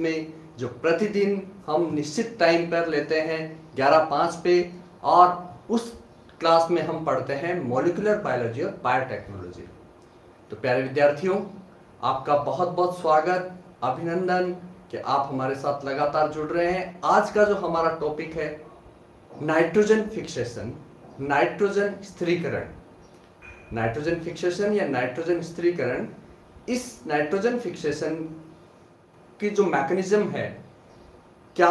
में जो प्रतिदिन हम निश्चित टाइम पर लेते हैं 11:05 पे, और उस क्लास में हम पढ़ते हैं मॉलिक्यूलर बायोलॉजी और बायोटेक्नोलॉजी। तो प्यारे विद्यार्थियों, आपका बहुत बहुत स्वागत, अभिनंदन कि आप हमारे साथ लगातार जुड़ रहे हैं। आज का जो हमारा टॉपिक है नाइट्रोजन फिक्सेशन, नाइट्रोजन स्थिरीकरण, नाइट्रोजन फिक्सेशन या नाइट्रोजन स्थिरीकरण। इस नाइट्रोजन फिक्सेशन की जो मैकेनिज्म है क्या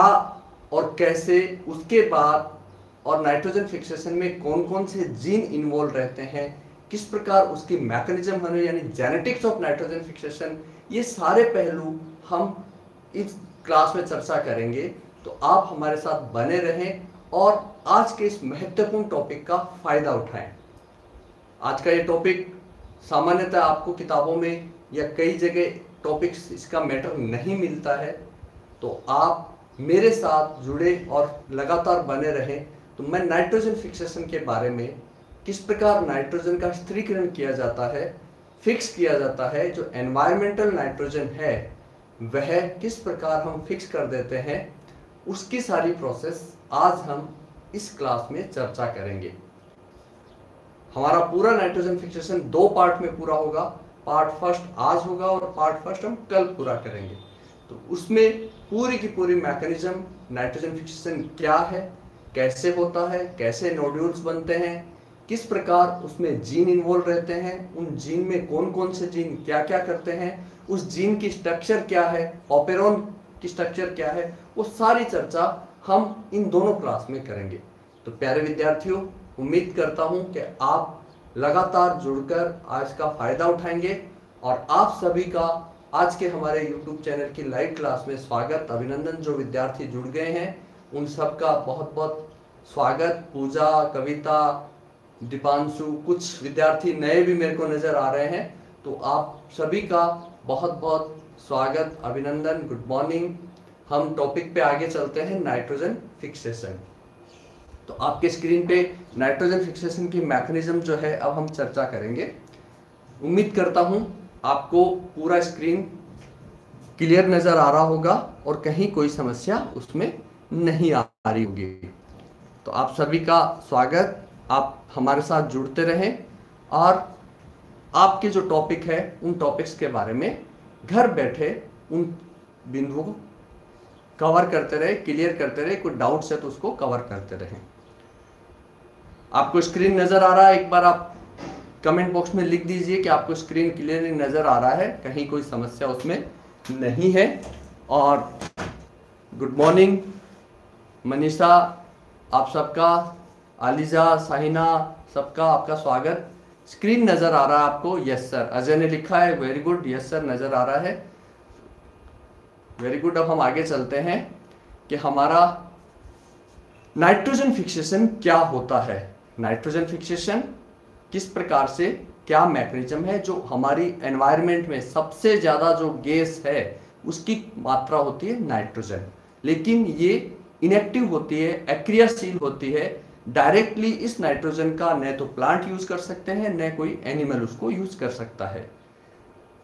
और कैसे, उसके बाद और नाइट्रोजन फिक्सेशन में कौन कौन से जीन इन्वॉल्व रहते हैं, किस प्रकार उसकी मैकेनिज्म है यानी जेनेटिक्स ऑफ नाइट्रोजन फिक्सेशन, ये सारे पहलू हम इस क्लास में चर्चा करेंगे। तो आप हमारे साथ बने रहें और आज के इस महत्वपूर्ण टॉपिक का फायदा उठाएं। आज का ये टॉपिक सामान्यतः आपको किताबों में या कई जगह टॉपिक्स इसका मैटर नहीं मिलता है, तो आप मेरे साथ जुड़े और लगातार बने रहें। तो मैं नाइट्रोजन फिक्सेशन के बारे में, किस प्रकार नाइट्रोजन का स्थिरीकरण किया जाता है, फिक्स किया जाता है, जो एनवायरमेंटल नाइट्रोजन है वह किस प्रकार हम फिक्स कर देते हैं, उसकी सारी प्रोसेस आज हम इस क्लास में चर्चा करेंगे। हमारा पूरा नाइट्रोजन फिक्सेशन 2 पार्ट में पूरा होगा। पार्ट फर्स्ट आज होगा और पार्ट फर्स्ट हम कल पूरा करेंगे। तो उसमें पूरी की पूरी मैकेनिज्म, नाइट्रोजन फिक्सेशन क्या है, कैसे होता है, कैसे नोड्यूल्स बनते हैं, किस प्रकार उसमें जीन इन्वॉल्व रहते हैं, उन जीन में कौन कौन से जीन क्या क्या करते हैं, उस जीन की स्ट्रक्चर क्या है, ऑपेरॉन की स्ट्रक्चर क्या है, वो सारी चर्चा हम इन दोनों क्लास में करेंगे। तो प्यारे विद्यार्थियों, उम्मीद करता हूं कि आप लगातार जुड़कर आज का फायदा उठाएंगे। और आप सभी का आज के हमारे YouTube चैनल की लाइव क्लास में स्वागत, अभिनंदन। जो विद्यार्थी जुड़ गए हैं उन सबका बहुत बहुत स्वागत। पूजा, कविता, दीपांशु, कुछ विद्यार्थी नए भी मेरे को नजर आ रहे हैं, तो आप सभी का बहुत बहुत स्वागत, अभिनंदन, गुड मॉर्निंग। हम टॉपिक पे आगे चलते हैं, नाइट्रोजन फिक्सेशन। तो आपके स्क्रीन पे नाइट्रोजन फिक्सेशन की मैकेनिज्म जो है अब हम चर्चा करेंगे। उम्मीद करता हूं आपको पूरा स्क्रीन क्लियर नजर आ रहा होगा और कहीं कोई समस्या उसमें नहीं आ रही होगी। तो आप सभी का स्वागत, आप हमारे साथ जुड़ते रहें और आपके जो टॉपिक है उन टॉपिक्स के बारे में घर बैठे उन बिंदुओं को कवर करते रहे, क्लियर करते रहे। कोई डाउट्स है तो उसको कवर करते रहें। आपको स्क्रीन नज़र आ रहा है, एक बार आप कमेंट बॉक्स में लिख दीजिए कि आपको स्क्रीन क्लियर नज़र आ रहा है, कहीं कोई समस्या उसमें नहीं है। और गुड मॉर्निंग मनीषा, आप सबका, आलिजा, साहिना, सबका आपका स्वागत। स्क्रीन नजर आ रहा है आपको? यस सर, अजय ने लिखा है, वेरी गुड। यस सर, नजर आ रहा है, वेरी गुड। अब हम आगे चलते हैं कि हमारा नाइट्रोजन फिक्सेशन क्या होता है, नाइट्रोजन फिक्सेशन किस प्रकार से, क्या मैकेनिज्म है। जो हमारी एनवायरनमेंट में सबसे ज्यादा जो गैस है उसकी मात्रा होती है नाइट्रोजन, लेकिन ये इनएक्टिव होती है, अक्रियाशील होती है। डायरेक्टली इस नाइट्रोजन का न तो प्लांट यूज कर सकते हैं, न कोई एनिमल उसको यूज कर सकता है।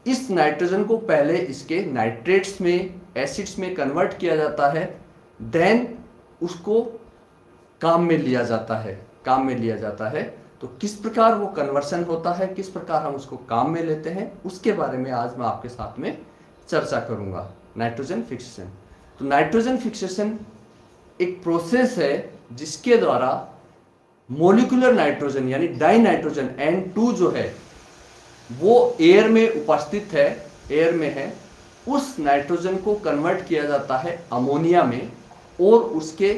इस नाइट्रोजन को पहले इसके नाइट्रेट्स में, एसिड्स में कन्वर्ट किया जाता है, देन उसको काम में लिया जाता है, काम में लिया जाता है। तो किस प्रकार वो कन्वर्सन होता है, किस प्रकार हम उसको काम में लेते हैं, उसके बारे में आज मैं आपके साथ में चर्चा करूंगा, नाइट्रोजन फिक्सेशन। तो नाइट्रोजन फिक्सेशन एक प्रोसेस है जिसके द्वारा मोलिकुलर नाइट्रोजन यानी डाई नाइट्रोजन N2 जो है वो एयर में उपस्थित है, एयर में है, उस नाइट्रोजन को कन्वर्ट किया जाता है अमोनिया में, और उसके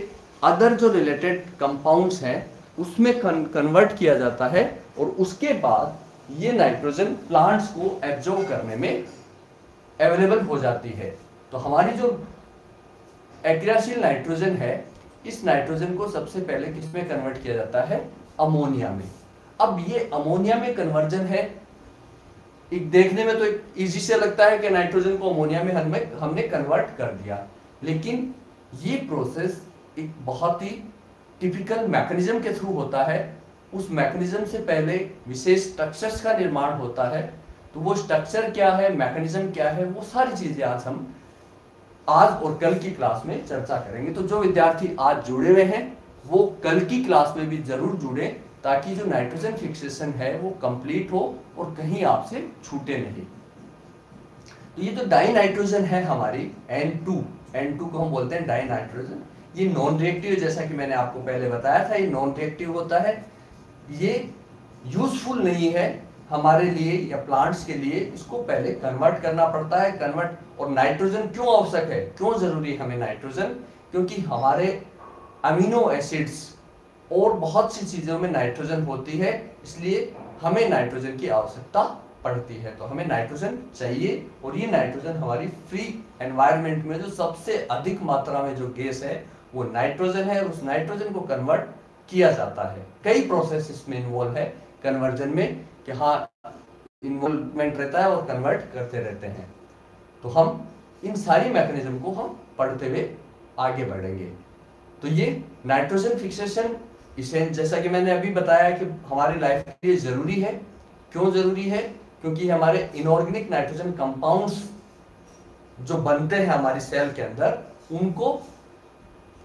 अदर जो रिलेटेड कंपाउंड्स हैं उसमें कन्वर्ट किया जाता है, और उसके बाद ये नाइट्रोजन प्लांट्स को एब्जॉर्ब करने में अवेलेबल हो जाती है। तो हमारी जो एग्रेसिव नाइट्रोजन है, इस नाइट्रोजन को सबसे पहले किसमें कन्वर्ट किया जाता है, अमोनिया में। अब ये अमोनिया में कन्वर्जन है, एक देखने में तो एक इजी से लगता है कि नाइट्रोजन को अमोनिया में हमने कन्वर्ट कर दिया, लेकिन ये प्रोसेस एक बहुत ही टिपिकल मैकेनिज्म के थ्रू होता है। उस मैकेनिज्म से पहले विशेष स्ट्रक्चर्स का निर्माण होता है। तो वो स्ट्रक्चर क्या है, मैकेनिज्म क्या है, वो सारी चीजें आज हम आज और कल की क्लास में चर्चा करेंगे। तो जो विद्यार्थी आज जुड़े हुए हैं वो कल की क्लास में भी जरूर जुड़े, ताकि जो नाइट्रोजन फिक्सेशन है वो कंप्लीट हो और कहीं आपसे छूटे नहीं। तो ये जो डाई नाइट्रोजन है हमारी N2 को हम बोलते हैं डाई नाइट्रोजन। ये नॉन रिएक्टिव, जैसा कि मैंने आपको पहले बताया था, ये नॉन रिएक्टिव होता है। ये यूजफुल नहीं है हमारे लिए या प्लांट्स के लिए, इसको पहले कन्वर्ट करना पड़ता है। कन्वर्ट और नाइट्रोजन क्यों आवश्यक है, क्यों जरूरी हमें नाइट्रोजन? क्योंकि हमारे अमीनो एसिड्स और बहुत सी चीज़ों में नाइट्रोजन होती है, इसलिए हमें नाइट्रोजन की आवश्यकता पड़ती है। तो हमें नाइट्रोजन चाहिए और ये नाइट्रोजन हमारी फ्री एनवायरमेंट में जो सबसे अधिक मात्रा में जो गैस है वो नाइट्रोजन है। उस नाइट्रोजन को कन्वर्ट किया जाता है, कई प्रोसेस इसमें इन्वॉल्व है कन्वर्जन में, कि हाँ इन्वॉल्वमेंट रहता है और कन्वर्ट करते रहते हैं। तो हम इन सारी मैकेनिज्म को हम पढ़ते हुए आगे बढ़ेंगे। तो ये नाइट्रोजन फिक्सेशन, इसे जैसा कि मैंने अभी बताया कि हमारी लाइफ के लिए जरूरी है। क्यों जरूरी है? क्योंकि हमारे इनऑर्गेनिक नाइट्रोजन कंपाउंड्स जो बनते हैं हमारी सेल के अंदर, उनको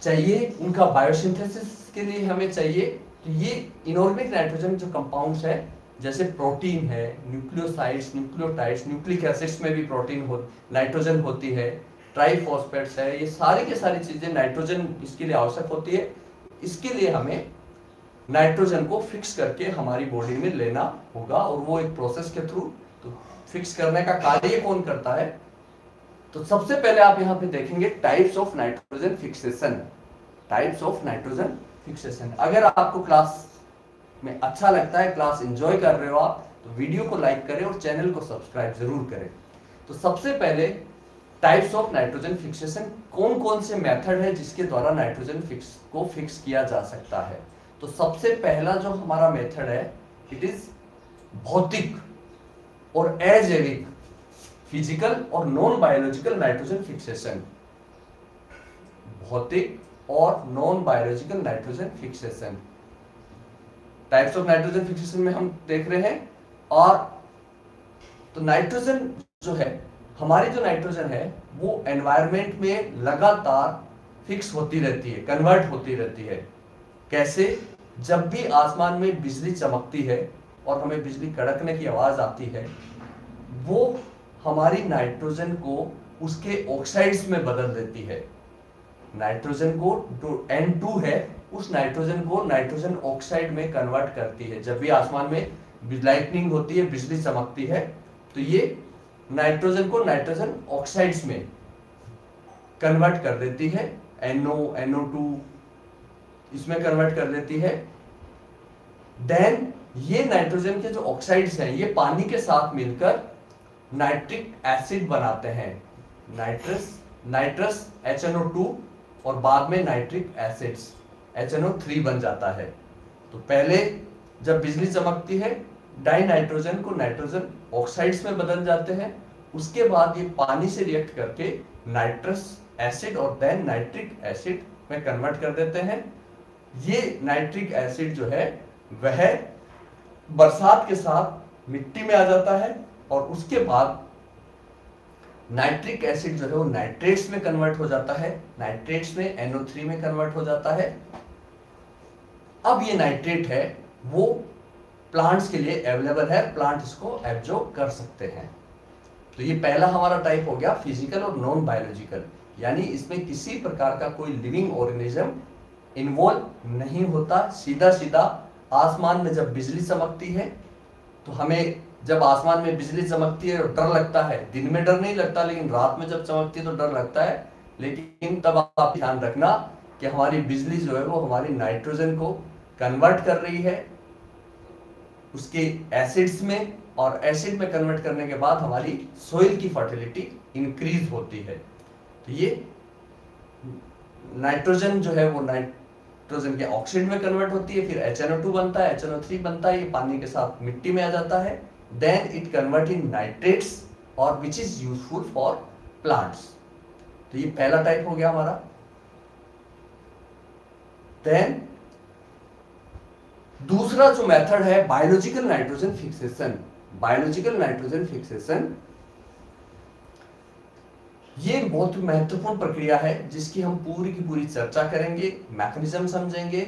चाहिए, उनका बायोसिंथेसिस के लिए हमें चाहिए। तो ये इनऑर्गेनिक नाइट्रोजन जो कंपाउंड्स है, जैसे प्रोटीन है, न्यूक्लियोसाइड्स, न्यूक्लियोटाइड्स, न्यूक्लिक एसिड्स में भी प्रोटीन नाइट्रोजन होती है, ट्राइफॉस्फेट्स है, ये सारी की सारी चीज़ें नाइट्रोजन इसके लिए आवश्यक होती है। इसके लिए हमें नाइट्रोजन को फिक्स करके हमारी बॉडी में लेना होगा, और वो एक प्रोसेस के थ्रू। तो फिक्स करने का कार्य कौन करता है? तो सबसे पहले आप यहाँ पे देखेंगे types of nitrogen fixation. Types of nitrogen fixation. अगर आपको क्लास में अच्छा लगता है, क्लास एंजॉय कर रहे हो आप, तो वीडियो को लाइक करें और चैनल को सब्सक्राइब जरूर करें। तो सबसे पहले टाइप्स ऑफ नाइट्रोजन फिक्सेशन, कौन कौन से मेथड है जिसके द्वारा नाइट्रोजन को फिक्स किया जा सकता है। तो सबसे पहला जो हमारा मेथड है, इट इज भौतिक और अजैविक, फिजिकल और नॉन बायोलॉजिकल नाइट्रोजन फिक्सेशन। भौतिक और non biological nitrogen fixation. Types of nitrogen fixation में हम देख रहे हैं। और तो नाइट्रोजन जो है, हमारी जो नाइट्रोजन है वो एनवायरनमेंट में लगातार फिक्स होती रहती है, कन्वर्ट होती रहती है। कैसे? जब भी आसमान में बिजली चमकती है और हमें बिजली कड़कने की आवाज़ आती है, वो हमारी नाइट्रोजन को उसके ऑक्साइड्स में बदल देती है। नाइट्रोजन को N2 है, उस नाइट्रोजन को नाइट्रोजन ऑक्साइड में कन्वर्ट करती है। जब भी आसमान में लाइटनिंग होती है, बिजली चमकती है, तो ये नाइट्रोजन को नाइट्रोजन ऑक्साइड्स में कन्वर्ट कर देती है। NO, NO2 इसमें कन्वर्ट कर देती है। देन ये नाइट्रोजन के जो ऑक्साइड्स हैं, ये पानी के साथ मिलकर नाइट्रिक एसिड बनाते हैं, नाइट्रस HNO2, और बाद में नाइट्रिक एसिड्स HNO3 बन जाता है। तो पहले जब बिजली चमकती है, डाई नाइट्रोजन को नाइट्रोजन ऑक्साइड्स में बदल जाते हैं, उसके बाद ये पानी से रिएक्ट करके नाइट्रस एसिड और देन नाइट्रिक एसिड में कन्वर्ट कर देते हैं। ये नाइट्रिक एसिड जो है वह बरसात के साथ मिट्टी में आ जाता है, और उसके बाद नाइट्रिक एसिड जो है वो नाइट्रेट्स में कन्वर्ट हो जाता है। नाइट्रेट्स में NO3 में कन्वर्ट हो जाता है। अब ये नाइट्रेट है वो प्लांट्स के लिए अवेलेबल है, प्लांट इसको एब्जॉर्ब कर सकते हैं। तो ये पहला हमारा टाइप हो गया फिजिकल और नॉन बायोलॉजिकल, यानी इसमें किसी प्रकार का कोई लिविंग ऑर्गेनिज्म इन्वॉल्व नहीं होता। सीधा सीधा आसमान में जब बिजली चमकती है, तो हमें जब आसमान में बिजली चमकती है डर लगता है। दिन में डर नहीं लगता, लेकिन रात में जब चमकती है तो डर लगता है। लेकिन तब आप ध्यान रखना कि हमारी बिजली जो है वो हमारी नाइट्रोजन को कन्वर्ट कर रही है उसके एसिड्स में, और एसिड में कन्वर्ट करने के बाद हमारी सोइल की फर्टिलिटी इंक्रीज होती है। तो ये नाइट्रोजन जो है वो नाइट्रोजन के ऑक्साइड में कन्वर्ट होती है, फिर HNO2 बनता है, HNO3 बनता है, ये पानी के साथ मिट्टी में आ जाता है। Then it convert in nitrates or which is useful for plants. तो ये पहला टाइप हो गया हमारा। Then दूसरा जो मेथड है biological nitrogen fixation. Biological nitrogen fixation ये एक बहुत महत्वपूर्ण प्रक्रिया है जिसकी हम पूरी की पूरी चर्चा करेंगे, मैकेनिज्म समझेंगे।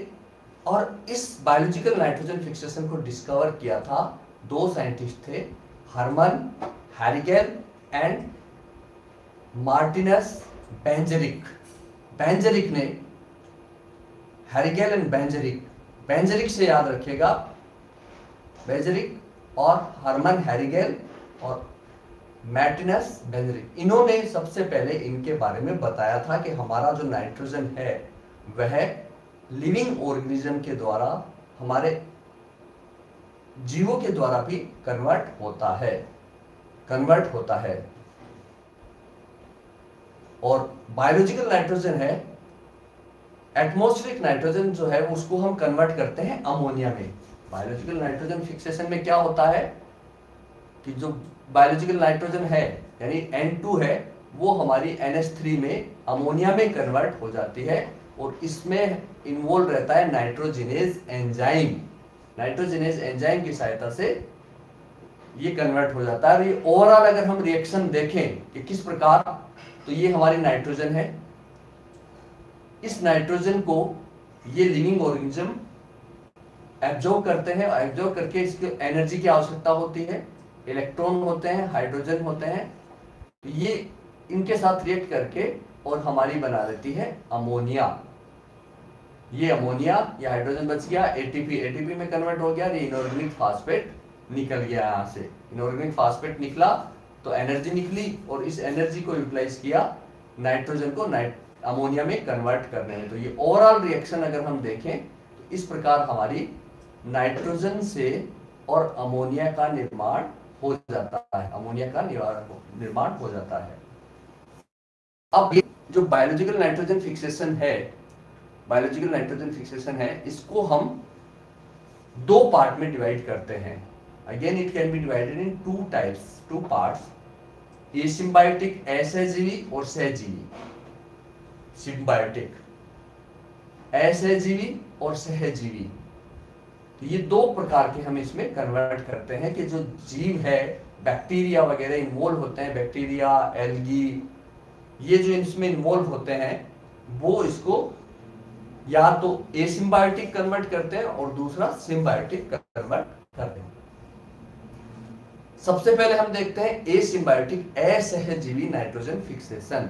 और इस बायोलॉजिकल नाइट्रोजन फिक्सेशन को डिस्कवर किया था दो साइंटिस्ट थे, Hermann Hellriegel and Martinus Beijerinck. Beijerinck ने, हैरिगेल एंड बेंजरिक से याद रखिएगा, बेंजरिक और हरमन हैरिगेल और मार्टिनस बेजरिंक, इन्होंने सबसे पहले इनके बारे में बताया था कि हमारा जो नाइट्रोजन है वह लिविंग ऑर्गेनिज्म के द्वारा, हमारे जीवों के द्वारा भी कन्वर्ट होता है। और बायोलॉजिकल नाइट्रोजन है, एटमॉस्फेरिक नाइट्रोजन जो है उसको हम कन्वर्ट करते हैं अमोनिया में। बायोलॉजिकल नाइट्रोजन फिक्सेशन में क्या होता है कि जो बायोलॉजिकल नाइट्रोजन है यानी N2 है वो हमारी NH3 में, अमोनिया में कन्वर्ट हो जाती है। और इसमें इन्वॉल्व रहता है नाइट्रोजिनेज एंजाइम। नाइट्रोजिनेज एंजाइम की सहायता से ये कन्वर्ट हो जाता है। और ये ओवरऑल अगर हम रिएक्शन देखें कि किस प्रकार, तो ये हमारी नाइट्रोजन है, इस नाइट्रोजन को ये लिविंग ऑर्गेनिज्म एब्जॉर्ब करते हैं और एब्जॉर्ब करके इसको एनर्जी की आवश्यकता होती है, इलेक्ट्रॉन होते हैं, हाइड्रोजन होते हैं, तो ये इनके साथ रिएक्ट करके और हमारी बना देती है अमोनिया। ये अमोनिया, ये हाइड्रोजन बच गया, एटीपी में कन्वर्ट हो गया, ये इनऑर्गेनिक फास्फेट निकल गया। यहाँ से इनऑर्गेनिक फास्फेट निकला तो एनर्जी निकली और इस एनर्जी को यूटिलाइज किया नाइट्रोजन को अमोनिया में कन्वर्ट करने में। तो ये ओवरऑल रिएक्शन अगर हम देखें तो इस प्रकार हमारी नाइट्रोजन से और अमोनिया का निर्माण हो जाता है, अमोनिया का निर्माण हो जाता है। अब ये जो बायोलॉजिकल नाइट्रोजन फिक्सेशन है, इसको हम दो पार्ट में डिवाइड करते हैं। Again, it can be divided in two types, two parts: asymbiotic asyncytic और सहजीवी। Symbiotic, asyncytic और सहजीवी। तो ये दो प्रकार के हम इसमें कन्वर्ट करते हैं कि जो जीव है, बैक्टीरिया वगैरह इन्वॉल्व होते हैं, बैक्टीरिया, एल्गी, ये जो इसमें इन्वॉल्व होते हैं वो इसको या तो एसिम्बायोटिक कन्वर्ट करते हैं और दूसरा सिम्बायोटिक कन्वर्ट करते हैं। सबसे पहले हम देखते हैं एसिम्बायोटिक असहजीवी नाइट्रोजन फिक्सेशन।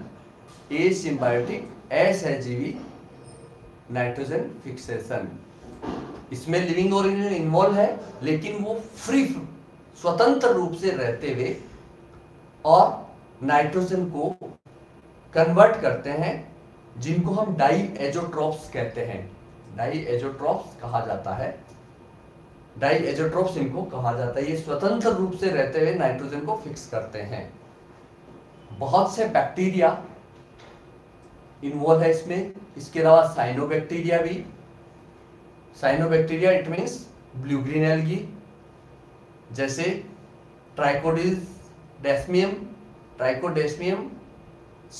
एसिम्बायोटिक असहजीवी नाइट्रोजन फिक्सेशन, इसमें लिविंग ऑर्गेनिज्म इन्वॉल्व है लेकिन वो फ्री, स्वतंत्र रूप से रहते हुए और नाइट्रोजन को कन्वर्ट करते हैं, जिनको हम डाई एजोट्रोप्स कहते हैं। डाई एजोट्रोप्स कहा जाता है, डाई एजोटोप्स इनको कहा जाता है। ये स्वतंत्र रूप से रहते हुए नाइट्रोजन को फिक्स करते हैं। बहुत से बैक्टीरिया इन्वॉल्व है इसमें, इसके अलावा साइनोबैक्टीरिया भी। Cyanobacteria it means blue green algae, जैसे ट्राइकोडेस्मियम,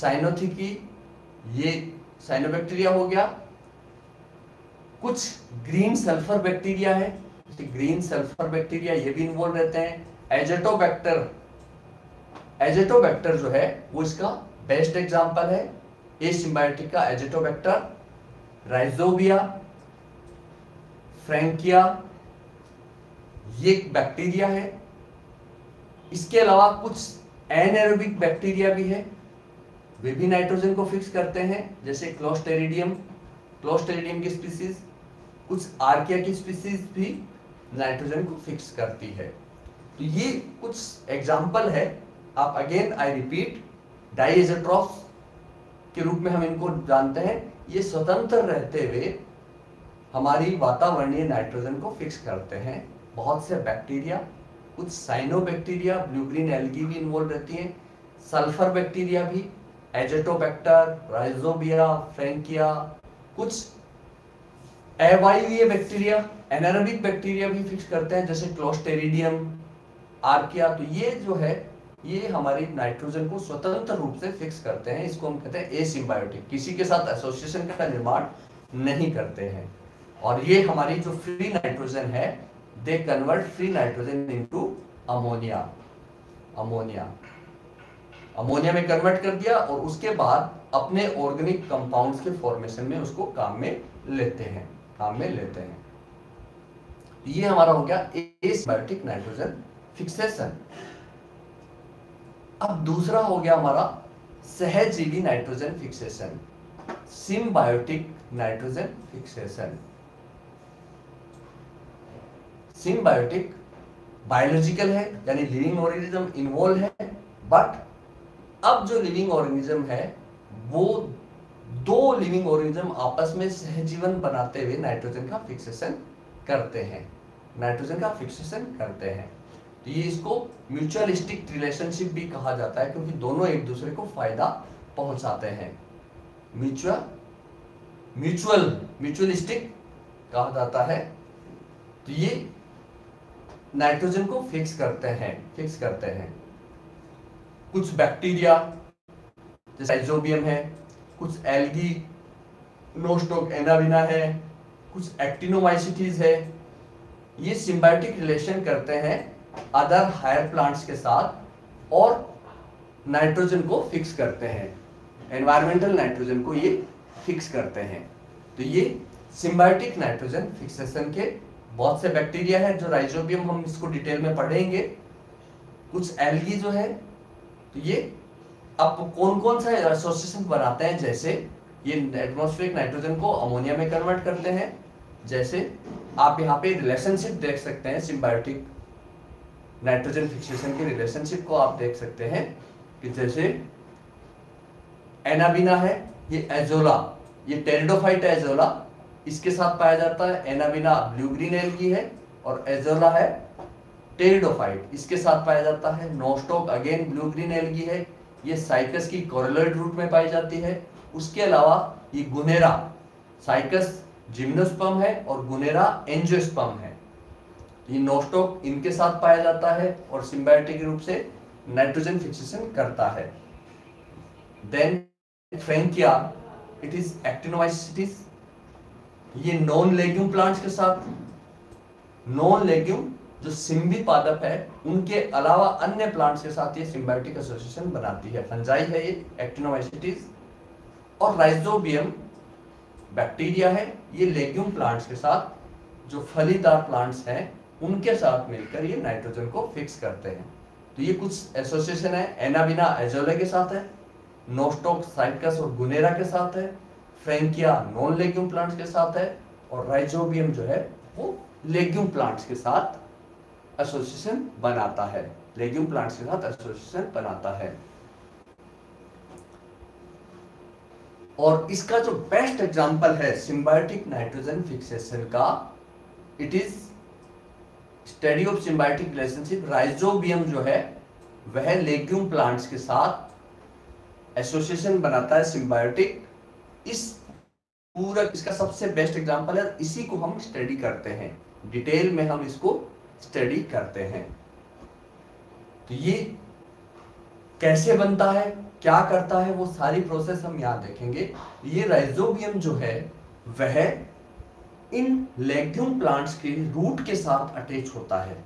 साइनोथिकी, ये साइनोबैक्टीरिया हो गया। कुछ ग्रीन सल्फर बैक्टीरिया है, ग्रीन सल्फर बैक्टीरिया, ये भी इन्वॉल्व रहते हैं। एजोटोबैक्टर जो है वो इसका बेस्ट एग्जांपल है एसिम्बायोटिक का। एजोटोबैक्टर, राइजोबिया, फ्रैंकिया, ये बैक्टीरिया है। इसके अलावा कुछ एनारोबिक बैक्टीरिया भी है, वे भी नाइट्रोजन को फिक्स करते हैं, जैसे क्लोस्टेरिडियम की स्पीसीज, कुछ आर्किया की स्पीसीज भी नाइट्रोजन को फिक्स करती है। तो ये कुछ एग्जाम्पल है। आप अगेन आई रिपीट, डाइएजोट्रोप्स के रूप में हम इनको जानते हैं। ये स्वतंत्र रहते हुए हमारी वातावरणीय नाइट्रोजन को फिक्स करते हैं। बहुत से बैक्टीरिया, कुछ साइनोबैक्टीरिया, ब्लू ग्रीन एल्गी भी इन्वॉल्व रहती हैं, सल्फर बैक्टीरिया भी, एजोटोबैक्टर, राइजोबिया, फ्रैंकिया, कुछ अवायवीय बैक्टीरिया, एनारोबिक बैक्टीरिया भी फिक्स करते हैं, जैसे क्लोस्टेरिडियम, आर्किया। तो ये जो है ये हमारी नाइट्रोजन को स्वतंत्र रूप से फिक्स करते हैं, इसको हम कहते हैं एसिम्बायोटिक। किसी के साथ एसोसिएशन का निर्माण नहीं करते हैं। और ये हमारी जो फ्री नाइट्रोजन है, they convert free nitrogen into ammonia. Ammonia में कन्वर्ट कर दिया और उसके बाद अपने ऑर्गेनिक कंपाउंड्स के फॉर्मेशन में उसको काम में लेते हैं। ये हमारा हो गया एसिम्बायोटिक नाइट्रोजन फिक्सेशन। अब दूसरा हो गया हमारा सहजीवी nitrogen fixation, symbiotic nitrogen fixation. Symbiotic biological है यानी लिविंग ऑर्गेनिज्म इन्वॉल्व है, बट अब जो लिविंग ऑर्गेनिज्म है वो दो लिविंग ऑर्गेनिज्म आपस में सहजीवन बनाते हुए नाइट्रोजन का फिक्सेशन करते हैं। तो ये इसको म्यूचुअलिस्टिक रिलेशनशिप भी कहा जाता है क्योंकि दोनों एक दूसरे को फायदा पहुंचाते हैं। म्यूचुअलिस्टिक कहा जाता है। तो ये नाइट्रोजन को फिक्स करते हैं। कुछ बैक्टीरिया जैसे राइजोबियम है, कुछ एल्गी नोस्टोक एनाविना है, कुछ एक्टिनोमाइसिटीज है, ये सिम्बायोटिक रिलेशन करते हैं अदर हायर प्लांट्स के साथ और नाइट्रोजन को फिक्स करते हैं, एनवायरमेंटल नाइट्रोजन को ये फिक्स करते हैं। तो ये सिम्बायोटिक नाइट्रोजन फिक्सेशन के बहुत से बैक्टीरिया है जो राइजोबियम, हम इसको डिटेल में पढ़ेंगे। कुछ एल्गी जो है, तो ये आप कौन कौन सा एसोसिएशन बनाते हैं, जैसे ये एटमॉस्फेरिक नाइट्रोजन को अमोनिया में कन्वर्ट करते हैं, जैसे आप यहाँ पे रिलेशनशिप देख सकते हैं, सिम्बायोटिक नाइट्रोजन फिक्सेशन के रिलेशनशिप को आप देख सकते हैं कि जैसे एनाबिना है, ये एजोला, ये टेरिडोफाइट एजोला इसके साथ पाया जाता है। एनाबिना ब्लू ग्रीन एल्गी है और एजोला है टेरिडोफाइट, इसके साथ पाया जाता है। Nostoc again blue green algae है, ये साइकस की कोरलोइड रूट में पाई जाती है। उसके अलावा ये गुनेरा, साइकस जिम्नोस्पर्म है और गुनेरा एंजियोस्पर्म है, ये नोस्टोक इनके साथ पाया जाता है और सिम्बायोटिक रूप से नाइट्रोजन फिक्सेशन करता है। Then Frankia, it is actinomycetes, ये नॉन लेग्यूम प्लांट्स के साथ, नॉन लेग्यूम जो सिम्बी पादप है उनके अलावा अन्य प्लांट्स के साथ ये सिम्बायोटिक एसोसिएशन बनाती है। फंजाई है ये एक्टिनोमाइसिटीज, और राइजोबियम बैक्टीरिया है, ये लेग्यूम प्लांट्स के साथ, जो फलीदार प्लांट्स हैं उनके साथ मिलकर ये नाइट्रोजन को फिक्स करते हैं। तो ये कुछ एसोसिएशन है, एनाबिना एजोला के साथ है, नोस्टोक साइकस और गुनेरा के साथ है, फ्रेंकिया नॉन लेग्यूम प्लांट्स के साथ है और राइजोबियम जो है वो लेग्यूम प्लांट्स के साथ एसोसिएशन बनाता है, लेग्यूम प्लांट्स के साथ एसोसिएशन बनाता है। और इसका जो बेस्ट एग्जांपल है सिम्बायोटिक नाइट्रोजन फिक्सेशन का, it is study of symbiotic relationship. Rhizobium जो है वह लेग्यूम प्लांट्स के साथ एसोसिएशन बनाता है सिम्बायोटिक। इस पूरा इसका सबसे बेस्ट एग्जांपल है, इसी को हम स्टडी करते हैं, डिटेल में हम इसको स्टडी करते हैं। तो ये कैसे बनता है, क्या करता है, वो सारी प्रोसेस हम यहाँ देखेंगे। ये राइजोबियम जो है वह इन लेग्यूम प्लांट्स के रूट के साथ अटैच होता है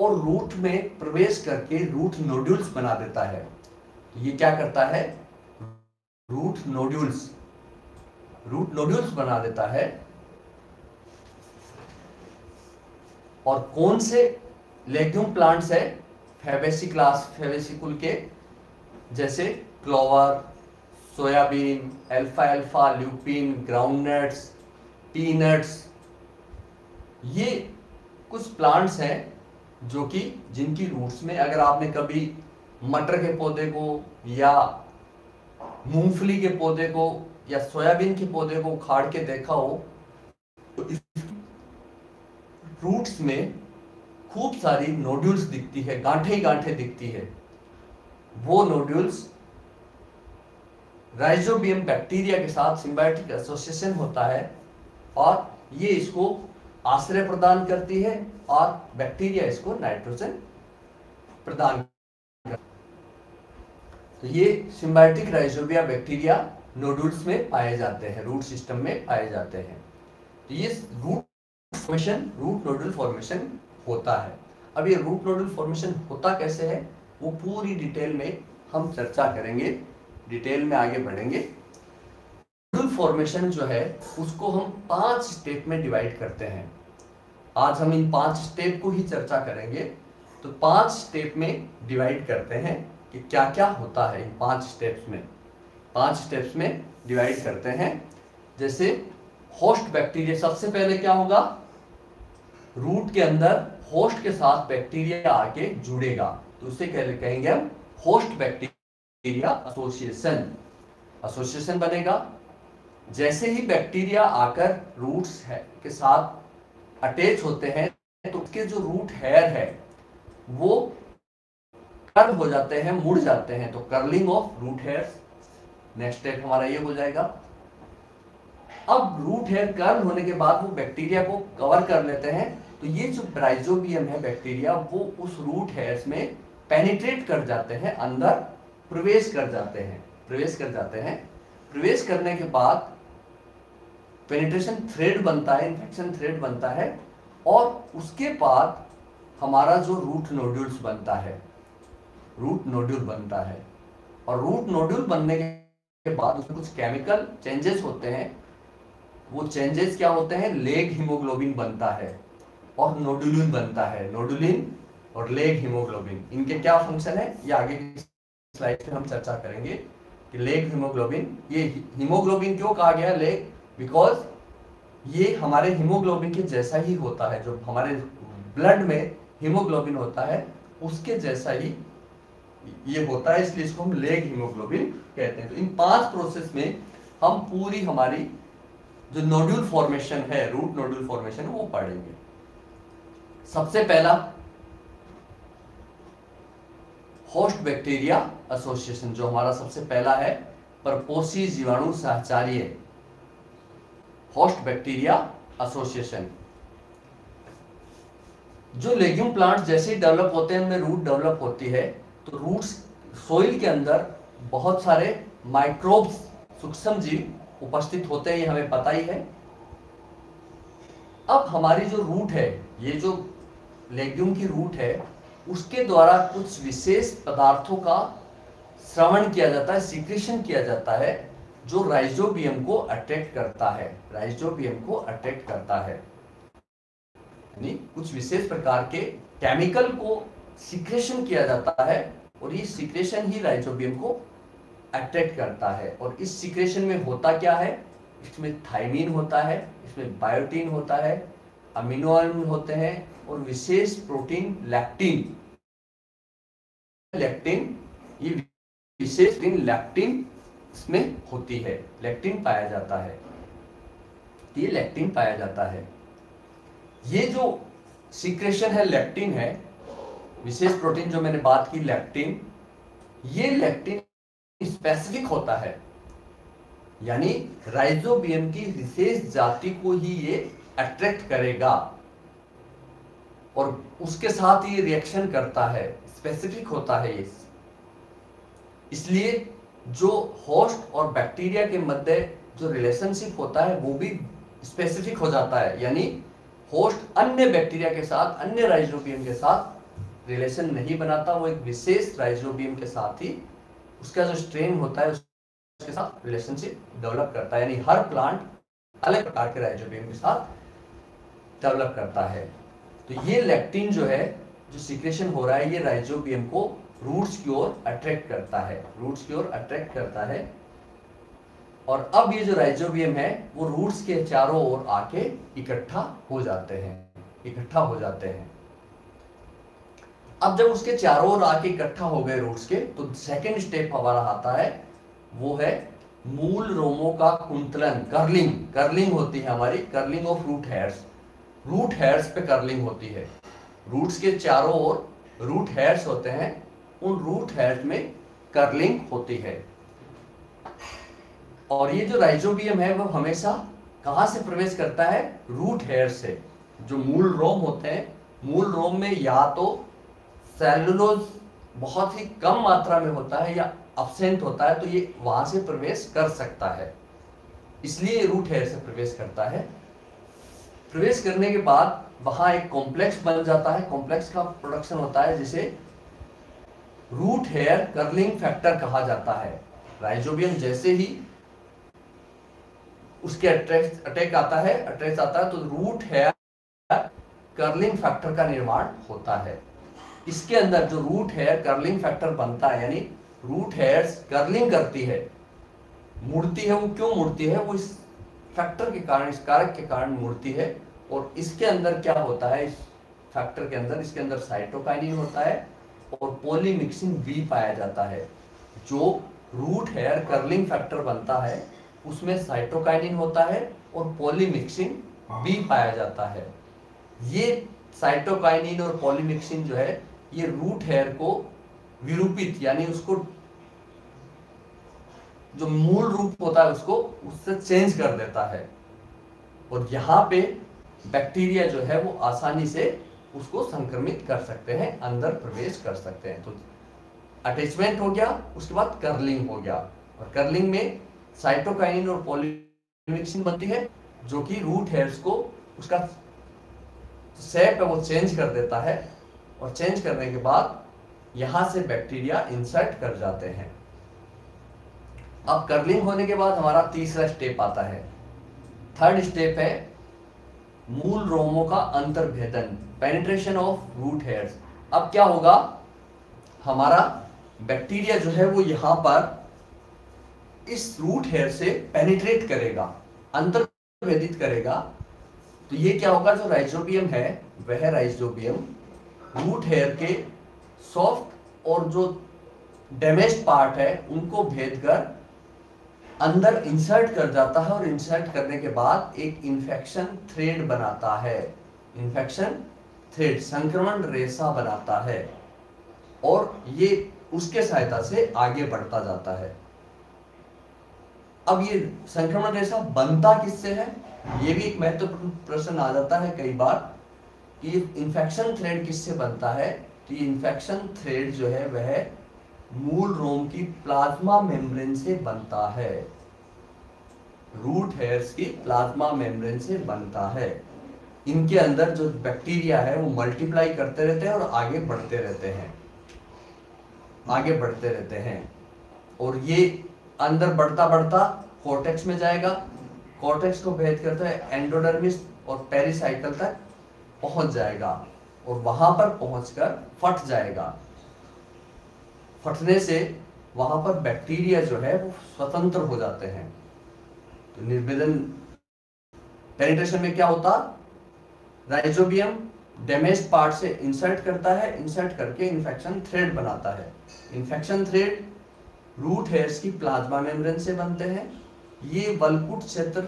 और रूट में प्रवेश करके रूट नोड्यूल्स बना देता है। तो ये क्या करता है, रूट नोड्यूल्स बना देता है। और कौन से लेग्यूम प्लांट्स है, फैबेसी क्लास, फैबेसी कुल के, जैसे क्लोवर, सोयाबीन, अल्फाल्फा, ल्यूपिन, ग्राउंडनट्स, पीनट्स, ये कुछ प्लांट्स हैं जो कि जिनकी रूट्स में, अगर आपने कभी मटर के पौधे को या मूंगफली के पौधे को या सोयाबीन के पौधे को उखाड़ के देखा हो तो रूट्स में खूब सारी नोड्यूल्स दिखती है, गांठे दिखती है। वो नोड्यूल्स राइजोबियम बैक्टीरिया के साथ सिम्बायोटिक एसोसिएशन होता है और ये इसको आश्रय प्रदान करती है और बैक्टीरिया इसको नाइट्रोजन प्रदान करती। तो ये सिम्बायोटिक राइजोबिया बैक्टीरिया नोड्यूल्स में पाए जाते हैं, रूट सिस्टम में पाए जाते हैं। तो ये रूट नोड्यूल फॉर्मेशन होता है। अब ये रूट नोड्यूल फॉर्मेशन होता कैसे है, वो पूरी डिटेल में हम चर्चा करेंगे, डिटेल में आगे बढ़ेंगे। नोड्यूल फॉर्मेशन जो है उसको हम 5 स्टेप में डिवाइड करते हैं। आज हम इन 5 स्टेप को ही चर्चा करेंगे। तो 5 स्टेप में डिवाइड करते हैं कि क्या क्या होता है इन 5 स्टेप्स में। 5 स्टेप्स में डिवाइड करते हैं। जैसे होस्ट बैक्टीरिया, सबसे पहले क्या होगा, रूट के अंदर होस्ट के साथ बैक्टीरिया आके जुड़ेगा तो उसे कहेंगे हम होस्ट बैक्टीरिया एसोसिएशन, एसोसिएशन बनेगा। जैसे ही बैक्टीरिया आकर रूट्स के साथ अटैच होते हैं तो उसके जो रूट हेयर है वो कर्व हो जाते हैं, मुड़ जाते हैं, तो curling of root hairs, next step हमारा ये हो जाएगा। अब रूट हेयर कर्ल होने के बाद वो बैक्टीरिया को कवर कर लेते हैं, तो ये जो राइजोबियम है बैक्टीरिया वो उस रूट हेयर्स में पेनिट्रेट कर जाते हैं, अंदर प्रवेश कर जाते हैं, प्रवेश करने के बाद पेनिट्रेशन थ्रेड बनता है, इन्फेक्शन थ्रेड बनता है, और उसके बाद हमारा जो रूट नोड्यूल्स बनता है, रूट नोड्यूल बनता है। और रूट नोड्यूल बनने के बाद उसमें कुछ केमिकल चेंजेस होते हैं। वो चेंजेस क्या होते हैं, लेग हिमोग्लोबिन बनता है और नोडुलिन बनता है। नोडुलिन और लेग हिमोग्लोबिन, इनके क्या फंक्शन है ये आगे की स्लाइड पे हम चर्चा करेंगे कि लेग हिमोग्लोबिन, ये हिमोग्लोबिन क्यों कहा गया लेग, बिकॉज ये हमारे हिमोग्लोबिन के जैसा ही होता है, जो हमारे ब्लड में हिमोग्लोबिन होता है उसके जैसा ही ये होता है, इसलिए इसको हम लेग हिमोग्लोबिन कहते हैं। तो इन 5 प्रोसेस में हम पूरी हमारी जो नोड्यूल फॉर्मेशन है, रूट नोड्यूल फॉर्मेशन, वो पढ़ेंगे। सबसे पहला होस्ट बैक्टीरिया एसोसिएशन, जो हमारा सबसे पहला है परपोसी जीवाणु सहचार्य, होस्ट बैक्टीरिया एसोसिएशन। जो लेग्यूम प्लांट जैसे ही डेवलप होते हैं उनमें रूट डेवलप होती है, तो रूट्स सोइल के अंदर बहुत सारे माइक्रोब्स, सूक्ष्म जीव उपस्थित होते हैं, ये हमें पता ही है। अब हमारी जो रूट है, ये जो लेग्यूम की रूट है, उसके द्वारा कुछ विशेष पदार्थों का श्रवण किया जाता है, सीक्रेशन किया जाता है, जो राइजोबियम को अट्रैक्ट करता है, राइजोबियम को अट्रैक्ट करता है। यानी कुछ विशेष प्रकार के केमिकल को सीक्रेशन किया जाता है और ये सीक्रेशन ही राइजोबियम को अट्रैक्ट करता है। और इस सीक्रेशन में होता क्या है, इसमें थाइमिन होता है, इसमें बायोटिन होता है, अमीनो एसिड होते हैं और विशेष प्रोटीन लैक्टिन, ये विशेष प्रोटीन लैक्टिन इसमें होती है, लैक्टिन पाया जाता है, ये लैक्टिन पाया जाता है। ये जो सीक्रेशन है लैक्टिन है, विशेष प्रोटीन जो मैंने बात की लैक्टिन, ये लैक्टिन स्पेसिफिक होता है, यानी राइजोबियम की विशेष जाति को ही ये अट्रैक्ट करेगा और उसके साथ ये रिएक्शन करता है, स्पेसिफिक होता है ये। इसलिए जो होस्ट और बैक्टीरिया के मध्य जो रिलेशनशिप होता है वो भी स्पेसिफिक हो जाता है, यानी होस्ट अन्य बैक्टीरिया के साथ, अन्य राइजोबियम के साथ रिलेशन नहीं बनाता, वो एक विशेष राइजोबियम के साथ ही उसका जो स्ट्रेन होता है उसके साथ रिलेशनशिप डेवलप करता है। यानी हर प्लांट अलग प्रकार के राइजोबियम के साथ डेवलप करता है। तो ये लैक्टिन जो है, जो सीक्रेशन हो रहा है, ये राइजोबियम को रूट्स की ओर अट्रैक्ट करता है, रूट्स की ओर अट्रैक्ट करता है। और अब ये जो राइजोबियम है वो रूट्स के चारों ओर आके इकट्ठा हो जाते हैं, इकट्ठा हो जाते हैं। अब जब उसके चारों ओर आके इकट्ठा हो गए रूट्स के, तो सेकेंड स्टेप हमारा आता है, वो है मूल रोमों का कुंतलन, कर्लिंग, कर्लिंग होती है हमारी, curling of root hairs, root hairs पे कर्लिंग होती है। रूट्स के चारों ओर रूट हेयर्स होते हैं, उन रूट हेयर्स में कर्लिंग होती है। और ये जो राइजोबियम है वो हमेशा कहाँ से प्रवेश करता है, रूट हेयर से। जो मूल रोम होते हैं, मूल रोम में या तो सेलुलोज बहुत ही कम मात्रा में होता है या अब्सेंट होता है, तो ये वहां से प्रवेश कर सकता है, इसलिए रूट हेयर से प्रवेश करता है। प्रवेश करने के बाद वहां एक कॉम्प्लेक्स बन जाता है, कॉम्प्लेक्स का प्रोडक्शन होता है जिसे रूट हेयर कर्लिंग फैक्टर कहा जाता है। राइजोबियम जैसे ही उसके अटैक आता है तो रूट हेयर कर्लिंग फैक्टर का निर्माण होता है। इसके अंदर जो रूट हेयर कर्लिंग फैक्टर बनता है, यानी रूट हेयर्स कर्लिंग करती है, मुड़ती है। वो क्यों मुड़ती है? वो इस फैक्टर के कारण, इस कारक के कारण मुड़ती है। और इसके अंदर क्या होता है, इस फैक्टर के अंदर, इसके अंदर साइटोकाइनिन होता है और पॉलीमिक्सिन भी पाया जाता है। जो रूट हेयर कर्लिंग फैक्टर बनता है उसमें साइटोकाइनिन होता है और पॉलीमिक्सिन भी पाया जाता है। ये साइटोकाइनिन और पॉलीमिक्सिन जो है ये रूट हेयर को विरूपित, यानी उसको जो मूल रूप होता है उसको उससे चेंज कर देता है। और यहाँ पे बैक्टीरिया जो है वो आसानी से उसको संक्रमित कर सकते हैं, अंदर प्रवेश कर सकते हैं। तो अटैचमेंट हो गया, उसके बाद कर्लिंग हो गया, और कर्लिंग में साइटोकाइनिन और पॉलीमिक्सिन बनती है जो कि रूट हेयर्स को उसका शेप है वो चेंज कर देता है। और चेंज करने के बाद यहाँ से बैक्टीरिया इंसर्ट कर जाते हैं। अब कर्लिंग होने के बाद हमारा तीसरा स्टेप आता है। थर्ड स्टेप है मूल रोमों का अंतर्भेदन, पेनिट्रेशन ऑफ रूट हेयर्स। अब क्या होगा, हमारा बैक्टीरिया जो है वो यहाँ पर इस रूट हेयर से पेनिट्रेट करेगा, अंतर्भेदित करेगा। तो ये क्या होगा, जो राइजोबियम है वह राइजोबियम रूट हेयर के सॉफ्ट और जो डैमेज पार्ट है उनको भेद कर अंदर इंसर्ट कर जाता है। और इंसर्ट करने के बाद एक इन्फेक्शन थ्रेड बनाता है, इन्फेक्शन थ्रेड संक्रमण रेशा बनाता है, और ये उसके सहायता से आगे बढ़ता जाता है। अब ये संक्रमण रेशा बनता किससे है, ये भी एक महत्वपूर्ण प्रश्न आ जाता है कई बार कि इन्फेक्शन थ्रेड किससे बनता है। तो ये इन्फेक्शन थ्रेड जो है वह मूल रोम की प्लाज्मा मेम्ब्रेन से बनता है, रूट हेयर्स की प्लाज्मा मेम्ब्रेन से बनता है। इनके अंदर जो बैक्टीरिया है वो मल्टीप्लाई करते रहते हैं और आगे बढ़ते रहते हैं। और ये अंदर बढ़ता बढ़ता कॉर्टेक्स में जाएगा, कॉर्टेक्स को भेद करते हुए एंडोडर्मिस और पेरिसाइकल तक पहुंच जाएगा, और वहां पर पहुंचकर फट जाएगा। फटने से वहां पर बैक्टीरिया जो है वो स्वतंत्र हो जाते हैं। तो निर्भेदन पेनिट्रेशन में क्या होता, राइजोबियम डैमेज पार्ट से इंसर्ट करता है, इंसर्ट करके इन्फेक्शन थ्रेड बनाता है। इन्फेक्शन थ्रेड रूट हेयर्स की प्लाज्मा मेम्ब्रेन से बनते हैं। ये वल्कुट क्षेत्र,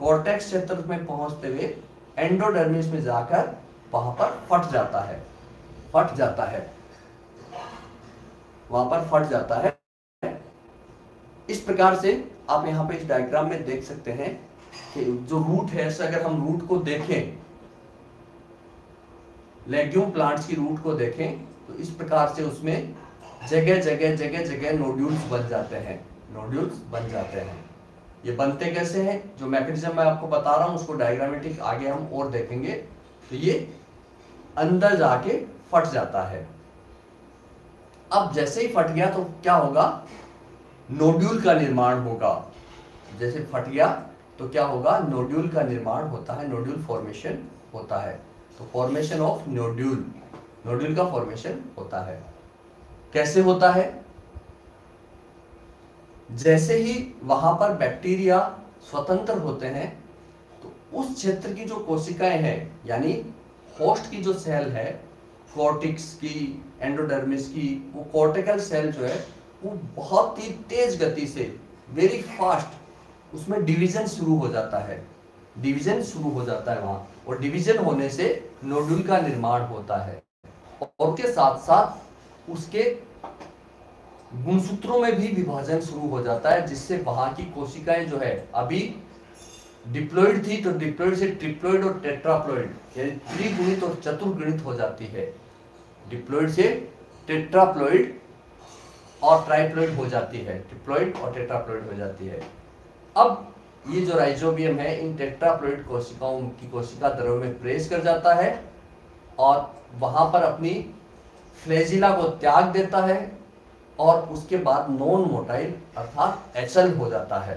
कॉर्टेक्स क्षेत्र में पहुंचते हुए एंडोडर्मिस में जाकर वहां पर फट जाता है। इस प्रकार से आप यहाँ पे इस डायग्राम में देख सकते हैं कि जो रूट है, अगर हम रूट को देखें, लेग्यूम प्लांट्स की रूट को देखें, तो इस प्रकार से उसमें जगह जगह नोड्यूल्स बन जाते हैं। ये बनते कैसे हैं, जो मैकेनिज्म मैं आपको बता रहा हूँ उसको डायग्रामेटिक आगे हम और देखेंगे। तो ये अंदर जाके फट जाता है। अब जैसे ही फट गया तो क्या होगा, नोड्यूल का निर्माण होगा। जैसे फट गया तो क्या होगा, नोड्यूल का निर्माण होता है, नोड्यूल फॉर्मेशन होता है। तो फॉर्मेशन ऑफ नोड्यूल, नोड्यूल का फॉर्मेशन होता है। कैसे होता है, जैसे ही वहां पर बैक्टीरिया स्वतंत्र होते हैं तो उस क्षेत्र की जो कोशिकाएं हैं, यानी होस्ट की जो सेल है, कॉर्टेक्स की, एंडोडर्मिस की, वो कॉर्टिकल सेल जो है वो बहुत ही तेज गति से, वेरी फास्ट, उसमें डिवीजन शुरू हो जाता है, वहाँ। और डिवीजन होने से नोड्यूल का निर्माण होता है, और के साथ साथ उसके गुणसूत्रों में भी विभाजन शुरू हो जाता है, जिससे वहाँ की कोशिकाएं जो है, अभी डिप्लॉइड थी तो डिप्लॉइड से ट्रिप्लॉइड और टेट्राप्लॉइड, यानी त्रिगुणित और चतुर्गुणित हो जाती है। डिप्लॉइड से टेट्राप्लॉइड और ट्राइप्लॉइड हो जाती है, ट्रिप्लॉइड और टेट्राप्लॉइड हो जाती है। अब ये जो राइजोबियम है इन टेट्राप्लॉइड कोशिकाओं की कोशिका द्रव्य में प्रेस कर जाता है और वहां पर अपनी फ्लैजिला को त्याग देता है और उसके बाद नॉन मोटाइल अर्थात एचएल हो जाता है,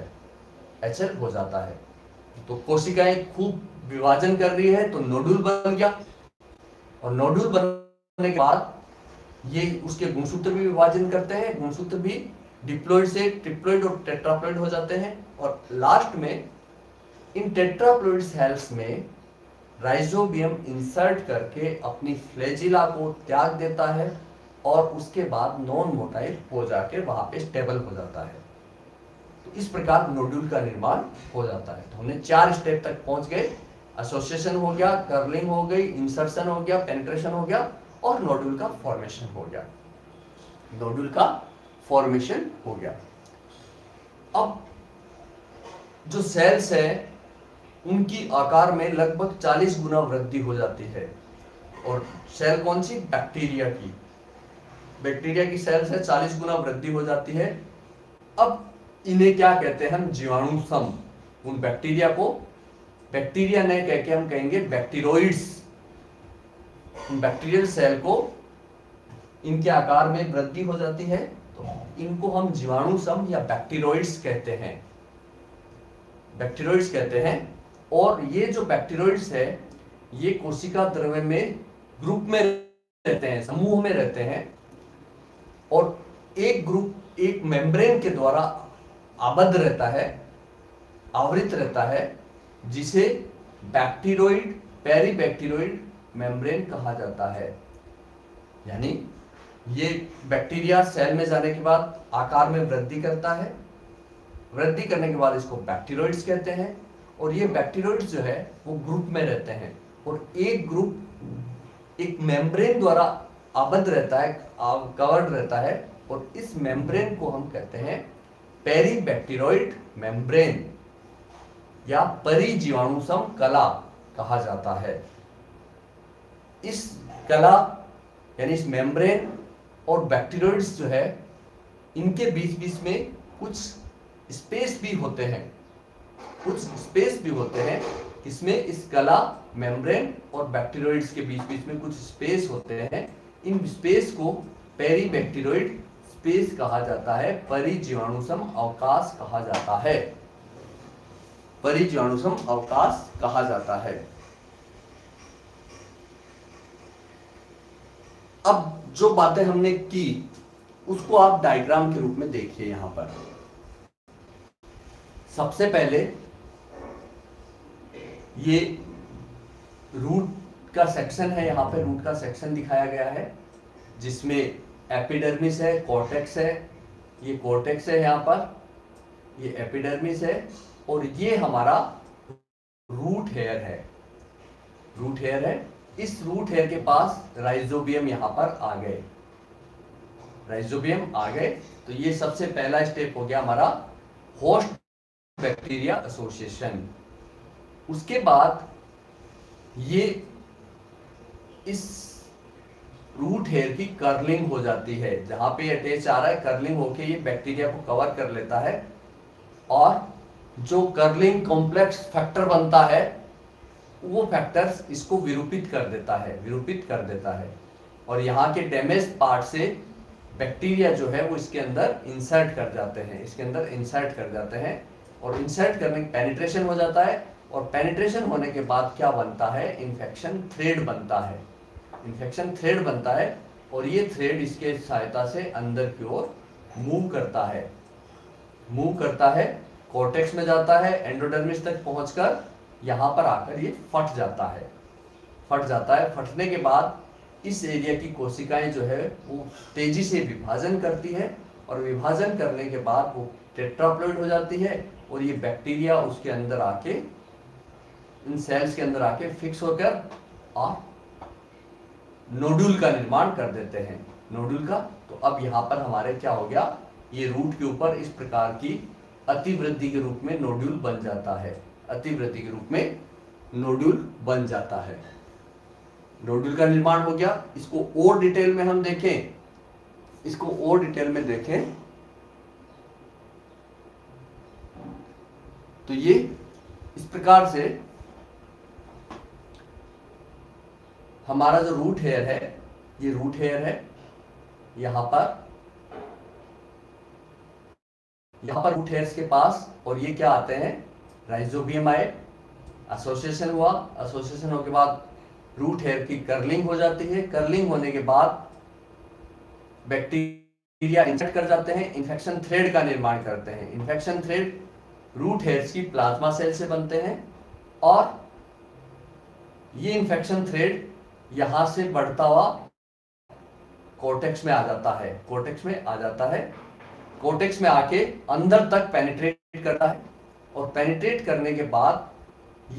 एचएल हो जाता है। तो कोशिकाएं खूब विभाजन कर रही है तो नोड्यूल बन गया, और नोड्यूल बनने के बाद ये उसके गुणसूत्र भी विभाजन करते हैं, गुणसूत्र भी डिप्लॉइड से ट्रिप्लॉइड और टेट्राप्लॉइड हो जाते हैं, और लास्ट में इन टेट्राप्लॉइड सेल्स में राइजोबियम इंसर्ट करके अपनी फ्लैजिला को त्याग देता है और उसके बाद नॉन मोटाइल हो जाके वहां पे स्टेबल हो जाता है। तो इस प्रकार नोड्यूल का निर्माण हो जाता है। तो हमने 4 स्टेप तक पहुंच गए, एसोसिएशन हो गया, कर्लिंग हो गई, इंसर्शन हो गया, पेनिट्रेशन हो गया और नोड्यूल का फॉर्मेशन हो गया, नोड्यूल का फॉर्मेशन हो गया। अब जो सेल्स है उनकी आकार में लगभग 40 गुना वृद्धि हो जाती है, और सेल कौन सी? बैक्टीरिया की, बैक्टीरिया की सेल्स है, 40 गुना वृद्धि हो जाती है। अब इन्हें क्या कहते हैं हम? जीवाणु सम। उन बैक्टीरिया को बैक्टीरिया ने कह के हम कहेंगे बैक्टीरोइड्स। उन बैक्टीरियल सेल को इनके आकार में वृद्धि हो जाती है तो इनको हम जीवाणु सम या बैक्टीरोइड्स कहते हैं, बैक्टीरोइड्स कहते हैं। और ये जो बैक्टीरोइड्स है ये कोशिका द्रव्य में ग्रुप में रहते हैं, समूह में रहते हैं, और एक ग्रुप एक मेम्ब्रेन के द्वारा आबद्ध रहता है, आवृत रहता है, जिसे बैक्टीरोइड पेरीबैक्टीरोइड मेम्ब्रेन कहा जाता है। यानी ये बैक्टीरिया सेल में जाने के बाद आकार में वृद्धि करता है, वृद्धि करने के बाद इसको बैक्टीरोइड्स कहते हैं, और ये बैक्टीरोइड्स जो है वो ग्रुप में रहते हैं और एक ग्रुप एक मेम्ब्रेन द्वारा आबद्ध रहता है, कवर्ड रहता है, और इस मेम्ब्रेन को हम कहते हैं पेरीबैक्टीरोइड मेम्ब्रेन या परिजीवाणुसम कला कहा जाता है। इस कला यानी इस मेम्ब्रेन और बैक्टीरोइड्स जो है इनके बीच बीच में कुछ स्पेस भी होते हैं, कुछ स्पेस भी होते हैं, इसमें इस कला मेम्ब्रेन और बैक्टीरोइड्स के बीच बीच में कुछ स्पेस होते हैं, इन स्पेस को पेरीबैक्टीरोइड स्पेस कहा जाता है, परिजीवाणुसम अवकाश कहा जाता है, परिजीवाणुसम अवकाश कहा जाता है। अब जो बातें हमने की उसको आप डायग्राम के रूप में देखिए। यहां पर सबसे पहले ये रूट का सेक्शन है, यहाँ पे रूट का सेक्शन दिखाया गया है जिसमें एपिडर्मिस है, कॉर्टेक्स है, ये कॉर्टेक्स है, यहाँ पर ये एपिडर्मिस है, और ये हमारा रूट हेयर है, रूट हेयर है। इस रूट हेयर के पास राइजोबियम यहाँ पर आ गए, राइजोबियम आ गए। तो ये सबसे पहला स्टेप हो गया हमारा होस्ट बैक्टीरिया एसोसिएशन। उसके बाद ये इस रूट हेयर की कर्लिंग हो जाती है, जहां पे अटैच आ रहा है कर्लिंग होके ये बैक्टीरिया को कवर कर लेता है, और जो कर्लिंग कॉम्प्लेक्स फैक्टर बनता है वो फैक्टर्स इसको विरूपित कर देता है, विरूपित कर देता है, और यहाँ के डैमेज पार्ट से बैक्टीरिया जो है वो इसके अंदर इंसर्ट कर जाते हैं, इसके अंदर इंसर्ट कर जाते हैं, और इंसर्ट करने के पेनिट्रेशन हो जाता है, और पेनिट्रेशन होने के बाद क्या बनता है? इन्फेक्शन थ्रेड बनता है, इन्फेक्शन थ्रेड बनता है, और ये थ्रेड इसके सहायता से अंदर की ओर मूव करता है, मूव करता है, कॉर्टेक्स में जाता है, एंडोडर्मिस तक पहुंचकर यहाँ पर आकर ये फट जाता है, फट जाता है। फटने के बाद इस एरिया की कोशिकाएं जो है वो तेजी से विभाजन करती है, और विभाजन करने के बाद वो टेट्राप्लॉइड हो जाती है, और ये बैक्टीरिया उसके अंदर आके इन सेल्स के अंदर आके फिक्स होकर और नोड्यूल का निर्माण कर देते हैं, नोड्यूल का। तो अब यहाँ पर हमारे क्या हो गया? ये रूट के ऊपर इस प्रकार की अतिवृद्धि के रूप में नोड्यूल बन जाता है, अतिवृद्धि के रूप में नोड्यूल बन जाता है, नोड्यूल का निर्माण हो गया। इसको और डिटेल में हम देखें, इसको और डिटेल में देखें तो ये इस प्रकार से हमारा जो रूट हेयर है, ये रूट हेयर है, यहाँ पर रूट हेयर्स के पास, और ये क्या आते हैं राइजोबियम आए, एसोसिएशन हुआ, एसोसिएशन होने के बाद रूट हेयर की कर्लिंग हो जाती है, कर्लिंग होने के बाद बैक्टीरिया इंसेक्ट कर जाते हैं, इन्फेक्शन थ्रेड का निर्माण करते हैं। इन्फेक्शन थ्रेड रूट हेयर्स की प्लाज्मा सेल से बनते हैं और ये इन्फेक्शन थ्रेड यहाँ से बढ़ता हुआ कोर्टेक्स में आ जाता है, कोर्टेक्स में आ जाता है, कोर्टेक्स में आके अंदर तक पेनिट्रेट करता है और पेनिट्रेट करने के बाद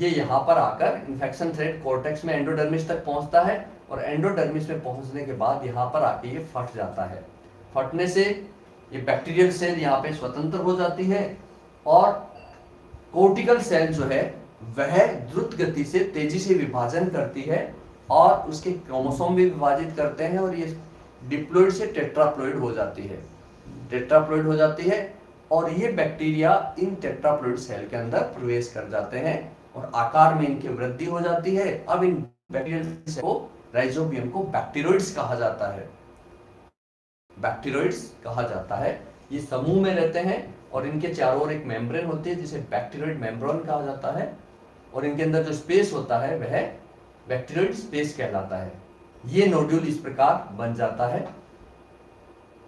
ये यहाँ पर आकर इन्फेक्शन थ्रेड कोर्टेक्स में एंडोडर्मिस तक पहुँचता है और एंडोडर्मिस में पहुँचने के बाद यहाँ पर आके ये फट जाता है। फटने से ये बैक्टीरियल सेल यहाँ पे स्वतंत्र हो जाती है और कोर्टिकल सेल जो है वह द्रुत गति से तेजी से विभाजन करती है और उसके क्रोमोसोम भी विभाजित करते हैं और ये डिप्लॉइड से टेट्राप्लॉइड हो जाती है, टेट्राप्लॉइड हो जाती है और ये बैक्टीरिया इन टेट्राप्लॉइड सेल के अंदर प्रवेश कर जाते हैं और आकार में इनकी वृद्धि हो जाती है। अब इन बैक्टीरियल सेल को राइजोबियम को बैक्टीरॉइड्स कहा जाता है, बैक्टीरॉइड्स कहा जाता है। ये समूह में रहते हैं और इनके चारों ओर एक मेम्ब्रेन होती है जिसे बैक्टीरॉइड मेम्ब्रेन कहा जाता है और इनके अंदर जो स्पेस होता है वह बैक्टीरियल स्पेस कहलाता है। ये नोड्यूल इस प्रकार बन जाता है।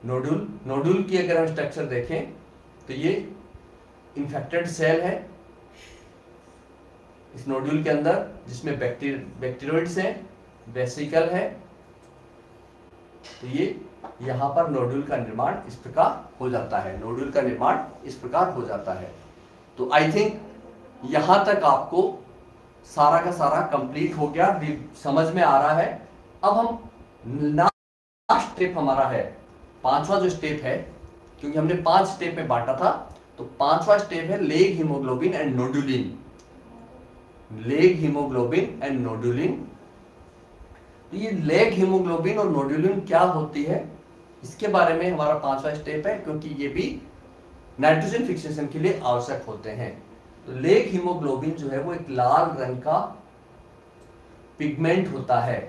नोड्यूल की अगर हम स्ट्रक्चर देखें तो ये इन्फेक्टेड सेल है इस नोड्यूल के अंदर जिसमें बैक्टीरियोइड्स है, वेसिकल है, तो ये यहाँ पर नोड्यूल का निर्माण इस प्रकार हो जाता है, नोड्यूल का निर्माण इस प्रकार हो जाता है। तो आई थिंक यहाँ तक आपको सारा का सारा कंप्लीट हो गया, समझ में आ रहा है। अब हम लास्ट स्टेप हमारा है, पांचवा जो स्टेप है, क्योंकि हमने 5 स्टेप में बांटा था, तो 5वां स्टेप है leg haemoglobin and nodulin, leg haemoglobin and nodulin. तो ये लेग हिमोग्लोबिन और नोडुलिन क्या होती है इसके बारे में हमारा 5वां स्टेप है, क्योंकि ये भी नाइट्रोजन फिक्सेशन के लिए आवश्यक होते हैं। तो लेग हिमोग्लोबिन जो है वो एक लाल रंग का पिगमेंट होता है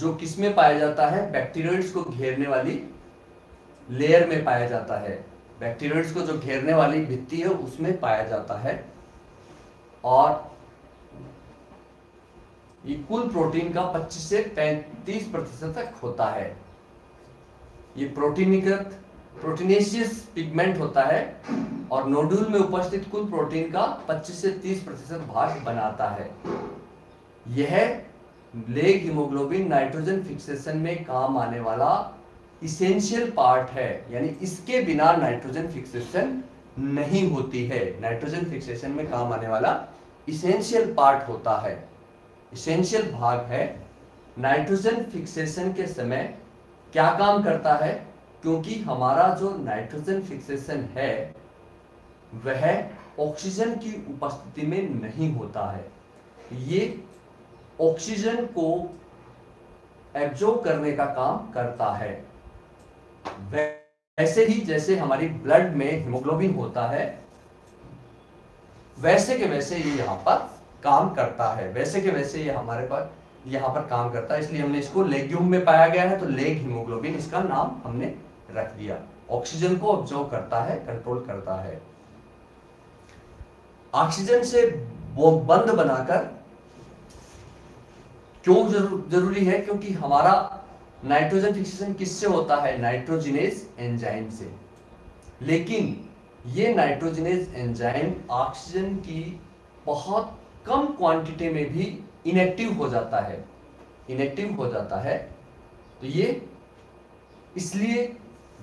जो किसमें पाया जाता है बैक्टीरियोइड्स को घेरने वाली लेयर में पाया जाता है, बैक्टीरियोइड्स को जो घेरने वाली भित्ति है उसमें पाया जाता है। और ये कुल प्रोटीन का 25 से 35% तक होता है। ये प्रोटीनीकृत प्रोटीनेशियस पिगमेंट होता है और नोड्यूल में उपस्थित कुल प्रोटीन का 25 से 30% भाग बनाता है। यह लेग हीमोग्लोबिन नाइट्रोजन फिक्सेशन में काम आने वाला इसेंशियल पार्ट है, यानी इसके बिना नाइट्रोजन फिक्सेशन नहीं होती है, नाइट्रोजन फिक्सेशन में काम आने वाला इसेंशियल पार्ट होता है, इसेंशियल भाग है। नाइट्रोजन फिक्सेशन के समय क्या काम करता है, क्योंकि हमारा जो नाइट्रोजन फिक्सेशन है वह ऑक्सीजन की उपस्थिति में नहीं होता है, ये ऑक्सीजन को एब्जॉर्ब करने का काम करता है। वैसे ही जैसे हमारी ब्लड में हीमोग्लोबिन होता है वैसे के वैसे ये यहाँ पर काम करता है, वैसे के वैसे ये हमारे पास यहाँ पर काम करता है, इसलिए हमने इसको लेग्यूम में पाया गया है, तो लेग हीमोग्लोबिन इसका नाम हमने रख दिया। ऑक्सीजन को एब्जॉर्ब करता है, कंट्रोल करता है, ऑक्सीजन से वो बंध बनाकर क्यों जरूरी है, क्योंकि हमारा नाइट्रोजन फिक्सेशन किससे होता है नाइट्रोजिनेज एंजाइम से, लेकिन ये नाइट्रोजिनेज एंजाइम ऑक्सीजन की बहुत कम क्वांटिटी में भी इनएक्टिव हो जाता है, इनएक्टिव हो जाता है। तो ये इसलिए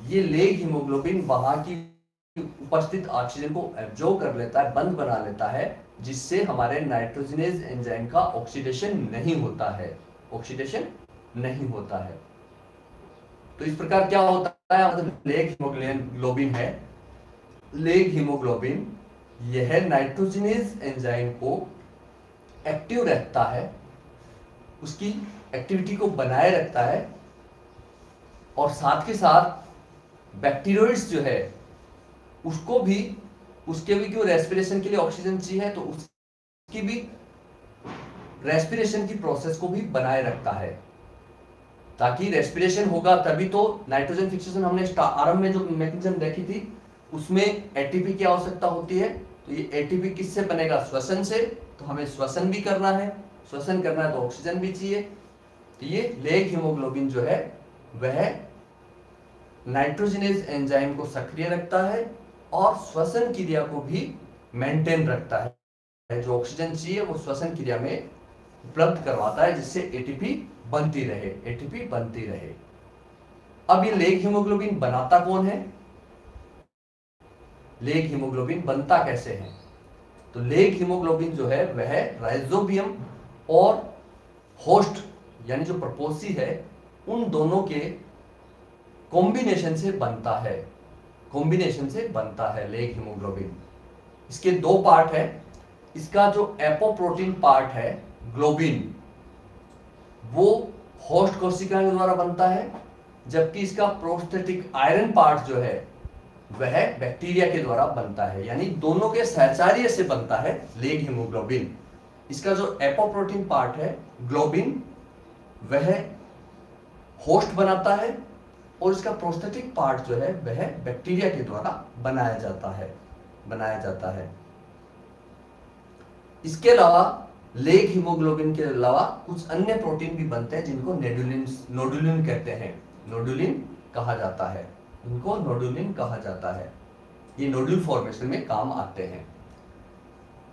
ये लेग हीमोग्लोबिन वहाँ की उपस्थित ऑक्सीजन को एब्जॉर्ब कर लेता है, बंध बना लेता है, जिससे हमारे नाइट्रोजिनेज एंजाइम का ऑक्सीडेशन नहीं होता है, ऑक्सीडेशन नहीं होता है। तो इस प्रकार क्या होता है लेग हीमोग्लोबिन है, लेग हीमोग्लोबिन यह नाइट्रोजिनेज एंजाइम को एक्टिव रहता है, उसकी एक्टिविटी को बनाए रखता है और साथ के साथ बैक्टीरियोइड्स जो है उसको भी, उसके भी क्यों रेस्पिरेशन के लिए ऑक्सीजन चाहिए, तो उसकी भी रेस्पिरेशन की प्रोसेस को भी बनाए रखता है। ताकि रेस्पिरेशन होगा तभी तो नाइट्रोजन फिक्सेशन हमने आरंभ में जो मैकेनिज्म देखी थी उसमें एटीपी की आवश्यकता होती है। तो ये एटीपी किससे बनेगा? श्वसन से। तो हमें श्वसन भी करना है, श्वसन करना है तो ऑक्सीजन भी चाहिए। तो ये लेग हिमोग्लोबिन जो है वह नाइट्रोजिनेज एंजाइम को सक्रिय रखता है और श्वसन क्रिया को भी मेंटेन रखता है। जो ऑक्सीजन चाहिए वो श्वसन क्रिया में उपलब्ध करवाता है जिससे एटीपी बनती रहे, एटीपी बनती रहे। अब ये लेग हीमोग्लोबिन बनाता कौन है, लेग हीमोग्लोबिन बनता कैसे है? तो लेग हीमोग्लोबिन जो है वह राइजोबियम और होस्ट यानी जो प्रपोसी है उन दोनों के कॉम्बिनेशन से बनता है, कॉम्बिनेशन से बनता है लेग हीमोग्लोबिन। इसके दो पार्ट है, इसका जो एपोप्रोटीन पार्ट है ग्लोबिन वो होस्ट कोशिका के द्वारा बनता है, जबकि इसका प्रोस्थेटिक आयरन पार्ट जो है वह बैक्टीरिया के द्वारा बनता है। यानी दोनों के सहचार्य से बनता है लेग हीमोग्लोबिन। इसका जो एपोप्रोटीन पार्ट है ग्लोबिन वह होस्ट बनाता है और इसका प्रोस्थेटिक पार्ट जो है वह बैक्टीरिया के द्वारा बनाया जाता है, बनाया जाता है। इसके अलावा लेग हीमोग्लोबिन के अलावा कुछ अन्य प्रोटीन भी बनते हैं जिनको नोडुलिन कहते हैं, नोडुलिन कहा जाता है, इनको नोडुलिन कहा जाता है। ये नोड्यूल फॉर्मेशन में काम आते हैं।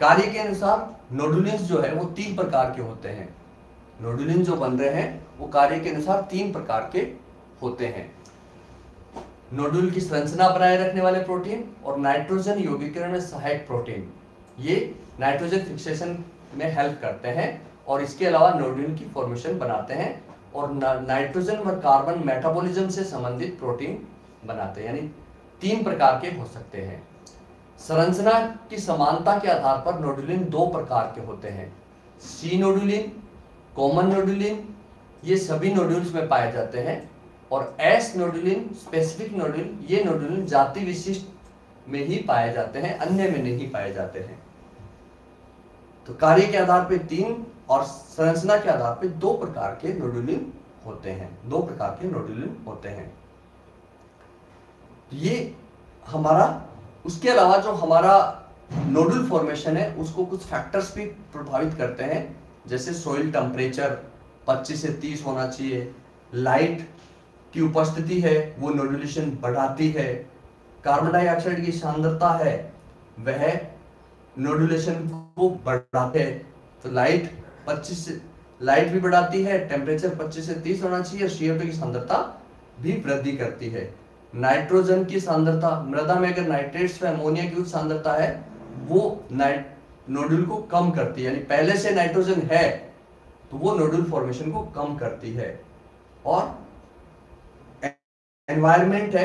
कार्य के अनुसार नोडुलिन्स जो है वो तीन प्रकार के होते हैं। नोडुलिन जो बन रहे हैं वो कार्य के अनुसार तीन प्रकार के होते हैं। नोडुल की संरचना बनाए रखने वाले प्रोटीन और नाइट्रोजन यौगिकरण में सहायक प्रोटीन, ये नाइट्रोजन फिक्सेशन में हेल्प करते हैं और इसके अलावा नोड्यूल की फॉर्मेशन बनाते हैं और नाइट्रोजन और कार्बन मेटाबॉलिज्म से संबंधित प्रोटीन बनाते हैं। यानी तीन प्रकार के हो सकते हैं। संरचना की समानता के आधार पर नोडुलिन दो प्रकार के होते हैं, सी नोडुलिन, कॉमन नोडुलिन, ये सभी नोड्यूल्स में पाए जाते हैं, और एस नोडुलिन स्पेसिफिक नोडुल, ये नोडुलिन जाति विशिष्ट में ही पाए जाते हैं, अन्य में नहीं पाए जाते हैं। तो कार्य के आधार पे तीन और संरचना के आधार पे दो प्रकार के नोडुलिन होते हैं, दो प्रकार के नोडुलिन होते हैं। ये हमारा, उसके अलावा जो हमारा नोडुल फॉर्मेशन है उसको कुछ फैक्टर्स भी प्रभावित करते हैं, जैसे सोइल टेम्परेचर 25 से 30 होना चाहिए, लाइट की उपस्थिति है वो नोडुलेशन बढ़ाती है, कार्बन डाइऑक्साइड की सांद्रता है वह नोडुलेशन को बढ़ाते है। तो लाइट 25 भी बढ़ाती है, टेम्परेचर 25 से 30 होना चाहिए, CO2 की सांद्रता भी वृद्धि करती है। नाइट्रोजन की सांद्रता, मृदा में अगर नाइट्रेट्स व अमोनिया की उच्च सांद्रता है वो नोडुल को कम करती है, यानी पहले से नाइट्रोजन है तो वो नोडुल फॉर्मेशन को कम करती है। और एनवायरमेंट है,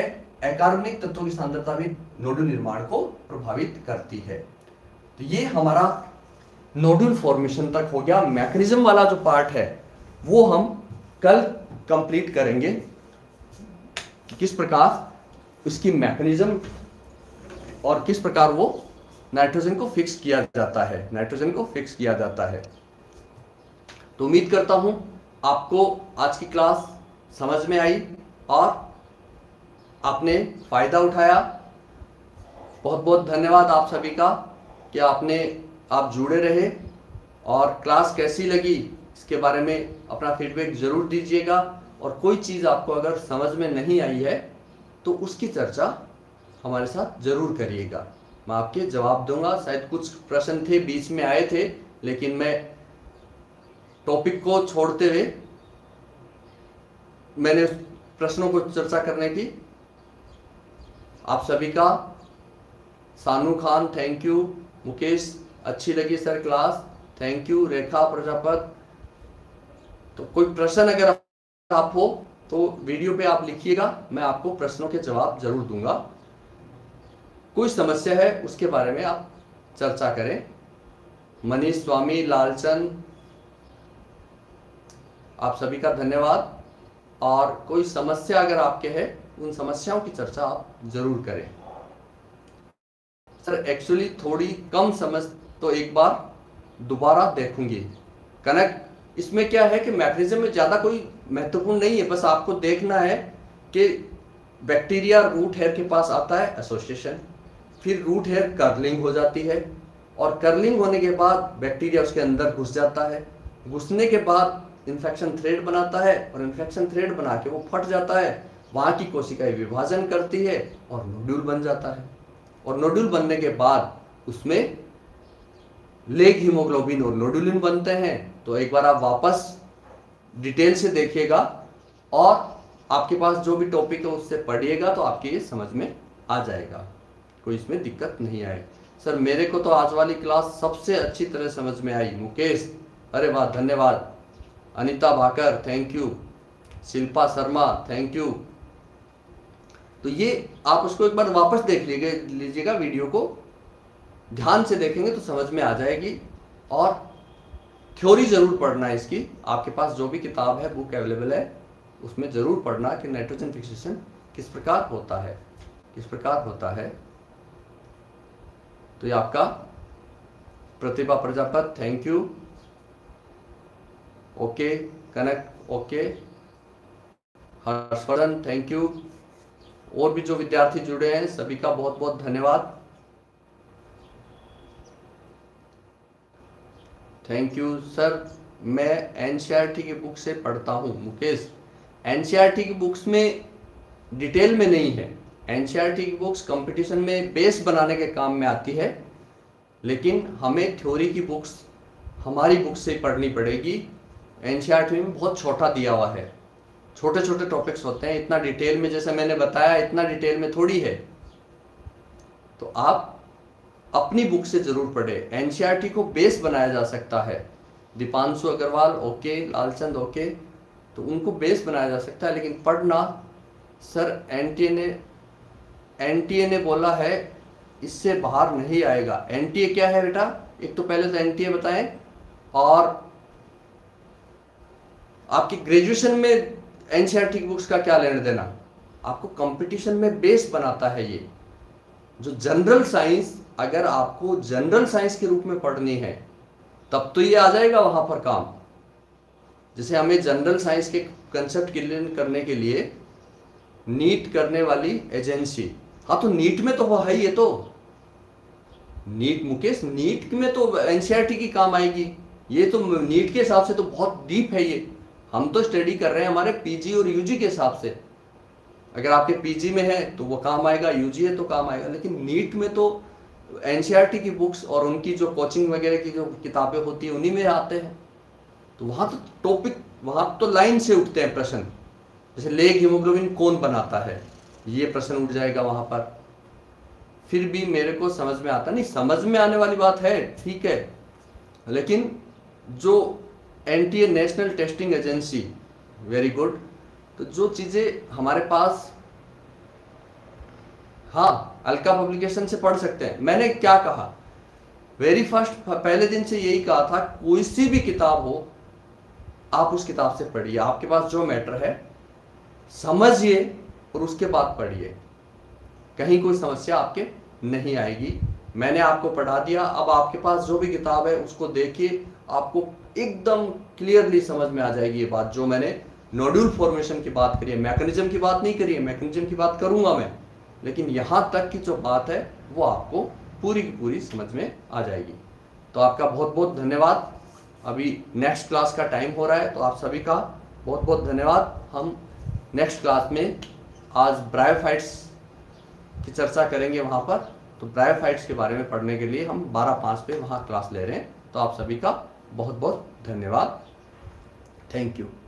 अकार्बनिक तत्वों की सांद्रता भी नोडुल निर्माण को प्रभावित करती है। तो ये हमारा नोडुल फॉर्मेशन तक हो गया। मैकेनिज्म वाला जो पार्ट है वो हम कल कंप्लीट करेंगे, किस प्रकार उसकी मैकेनिज्म और किस प्रकार वो नाइट्रोजन को फिक्स किया जाता है, नाइट्रोजन को फिक्स किया जाता है। तो उम्मीद करता हूं आपको आज की क्लास समझ में आई और आपने फायदा उठाया। बहुत बहुत धन्यवाद आप सभी का कि आप जुड़े रहे, और क्लास कैसी लगी इसके बारे में अपना फीडबैक जरूर दीजिएगा, और कोई चीज़ आपको अगर समझ में नहीं आई है तो उसकी चर्चा हमारे साथ जरूर करिएगा, मैं आपके जवाब दूंगा। शायद कुछ प्रश्न थे बीच में आए थे, लेकिन मैं टॉपिक को छोड़ते हुए मैंने प्रश्नों को चर्चा करने की। आप सभी का सानू खान थैंक यू, मुकेश अच्छी लगी sir class thank you, Rekha Prajapat. तो कोई प्रश्न अगर आप हो तो वीडियो पे आप लिखिएगा, मैं आपको प्रश्नों के जवाब जरूर दूंगा। कोई समस्या है उसके बारे में आप चर्चा करें। मनीष स्वामी, लालचंद, आप सभी का धन्यवाद, और कोई समस्या अगर आपके है उन समस्याओं की चर्चा आप जरूर करें। सर एक्चुअली थोड़ी कम समझ, तो एक बार दोबारा देखूंगी कनेक्ट। इसमें क्या है कि मैकेनिज्म में ज़्यादा कोई महत्वपूर्ण नहीं है, बस आपको देखना है कि बैक्टीरिया रूट हेयर के पास आता है एसोसिएशन, फिर रूट हेयर कर्लिंग हो जाती है और कर्लिंग होने के बाद बैक्टीरिया उसके अंदर घुस जाता है, घुसने के बाद इन्फेक्शन थ्रेड बनाता है और इन्फेक्शन थ्रेड बना के वो फट जाता है, वहाँ की कोशिकाएं विभाजन करती है और नोड्यूल बन जाता है। और नोड्यूल बनने के बाद उसमें लेग हिमोग्लोबिन और नोडुलिन बनते हैं। तो एक बार आप वापस डिटेल से देखिएगा और आपके पास जो भी टॉपिक है उससे पढ़िएगा तो आपके ये समझ में आ जाएगा, कोई इसमें दिक्कत नहीं आएगी। सर मेरे को तो आज वाली क्लास सबसे अच्छी तरह समझ में आई। मुकेश, अरे वाह, धन्यवाद। Anita Bhakar, thank you. Shilpa Sharma, thank you. तो ये आप उसको एक बार वापस देख लीजिएगा, वीडियो को ध्यान से देखेंगे तो समझ में आ जाएगी। और थ्योरी ज़रूर पढ़ना है इसकी, आपके पास जो भी किताब है बुक अवेलेबल है उसमें ज़रूर पढ़ना कि नाइट्रोजन फिक्सेशन किस प्रकार होता है, किस प्रकार होता है। तो ये आपका Pratibha Prajapat, thank you. Okay Kanak, okay Harshvardhan, thank you. और भी जो विद्यार्थी जुड़े हैं सभी का बहुत बहुत धन्यवाद, थैंक यू। सर मैं एनसीईआरटी की बुक से पढ़ता हूँ। मुकेश, एनसीईआरटी की बुक्स में डिटेल में नहीं है, एनसीईआरटी की बुक्स कंपटीशन में बेस बनाने के काम में आती है, लेकिन हमें थ्योरी की बुक्स हमारी बुक से पढ़नी पड़ेगी। एनसीईआरटी में बहुत छोटा दिया हुआ है, छोटे छोटे टॉपिक्स होते हैं, इतना डिटेल में जैसे मैंने बताया इतना डिटेल में थोड़ी है। तो आप अपनी बुक से जरूर पढ़े, एनसीईआरटी को बेस बनाया जा सकता है। दीपांशु अग्रवाल, ओके। लालचंद, ओके। तो उनको बेस बनाया जा सकता है, लेकिन पढ़ना। सर एनटीए ने बोला है इससे बाहर नहीं आएगा। एनटीए क्या है बेटा, एक तो पहले तो एनटीए बताएं, और आपकी ग्रेजुएशन में एनसीईआरटी की बुक्स का क्या लेना देना, आपको कंपटीशन में बेस बनाता है ये। जो जनरल साइंस, अगर आपको जनरल साइंस के रूप में पढ़नी है तब तो ये आ जाएगा वहाँ पर काम। जैसे हमें जनरल साइंस के कंसेप्ट क्लियर करने के लिए नीट करने वाली एजेंसी, हाँ तो नीट में तो वो है, ये तो नीट मुकेश, नीट में तो एनसीईआरटी की काम आएगी। ये तो नीट के हिसाब से तो बहुत डीप है ये, हम तो स्टडी कर रहे हैं हमारे पीजी और यूजी के हिसाब से। अगर आपके पीजी में है तो वो काम आएगा, यूजी है तो काम आएगा, लेकिन नीट में तो एनसीईआरटी की बुक्स और उनकी जो कोचिंग वगैरह की जो किताबें होती है उन्हीं में आते हैं। तो वहाँ तो टॉपिक, वहाँ तो लाइन से उठते हैं प्रश्न, जैसे लेग हीमोग्लोबिन कौन बनाता है, ये प्रश्न उठ जाएगा वहाँ पर। फिर भी मेरे को समझ में आता नहीं, समझ में आने वाली बात है, ठीक है, लेकिन जो NTA national testing agency, very good. तो जो चीज़ें हमारे पास, हाँ अलका पब्लिकेशन से पढ़ सकते हैं। मैंने क्या कहा वेरी फर्स्ट, पहले दिन से यही कहा था, कोई सी भी किताब हो आप उस किताब से पढ़िए, आपके पास जो मैटर है समझिए और उसके बाद पढ़िए, कहीं कोई समस्या आपके नहीं आएगी। मैंने आपको पढ़ा दिया, अब आपके पास जो भी किताब है उसको देखिए, आपको एकदम क्लियरली समझ में आ जाएगी ये बात। जो मैंने नोड्यूल फॉर्मेशन की बात करी है, मैकेनिज्म की बात नहीं करी है, मैकेनिज्म की बात करूँगा मैं, लेकिन यहाँ तक की जो बात है वो आपको पूरी की पूरी समझ में आ जाएगी। तो आपका बहुत बहुत धन्यवाद। अभी नेक्स्ट क्लास का टाइम हो रहा है, तो आप सभी का बहुत बहुत धन्यवाद। हम नेक्स्ट क्लास में आज ब्रायोफाइट्स की चर्चा करेंगे वहाँ पर, तो ब्रायोफाइट्स के बारे में पढ़ने के लिए हम 12/5 पे वहाँ क्लास ले रहे हैं। तो आप सभी का बहुत बहुत धन्यवाद, थैंक यू।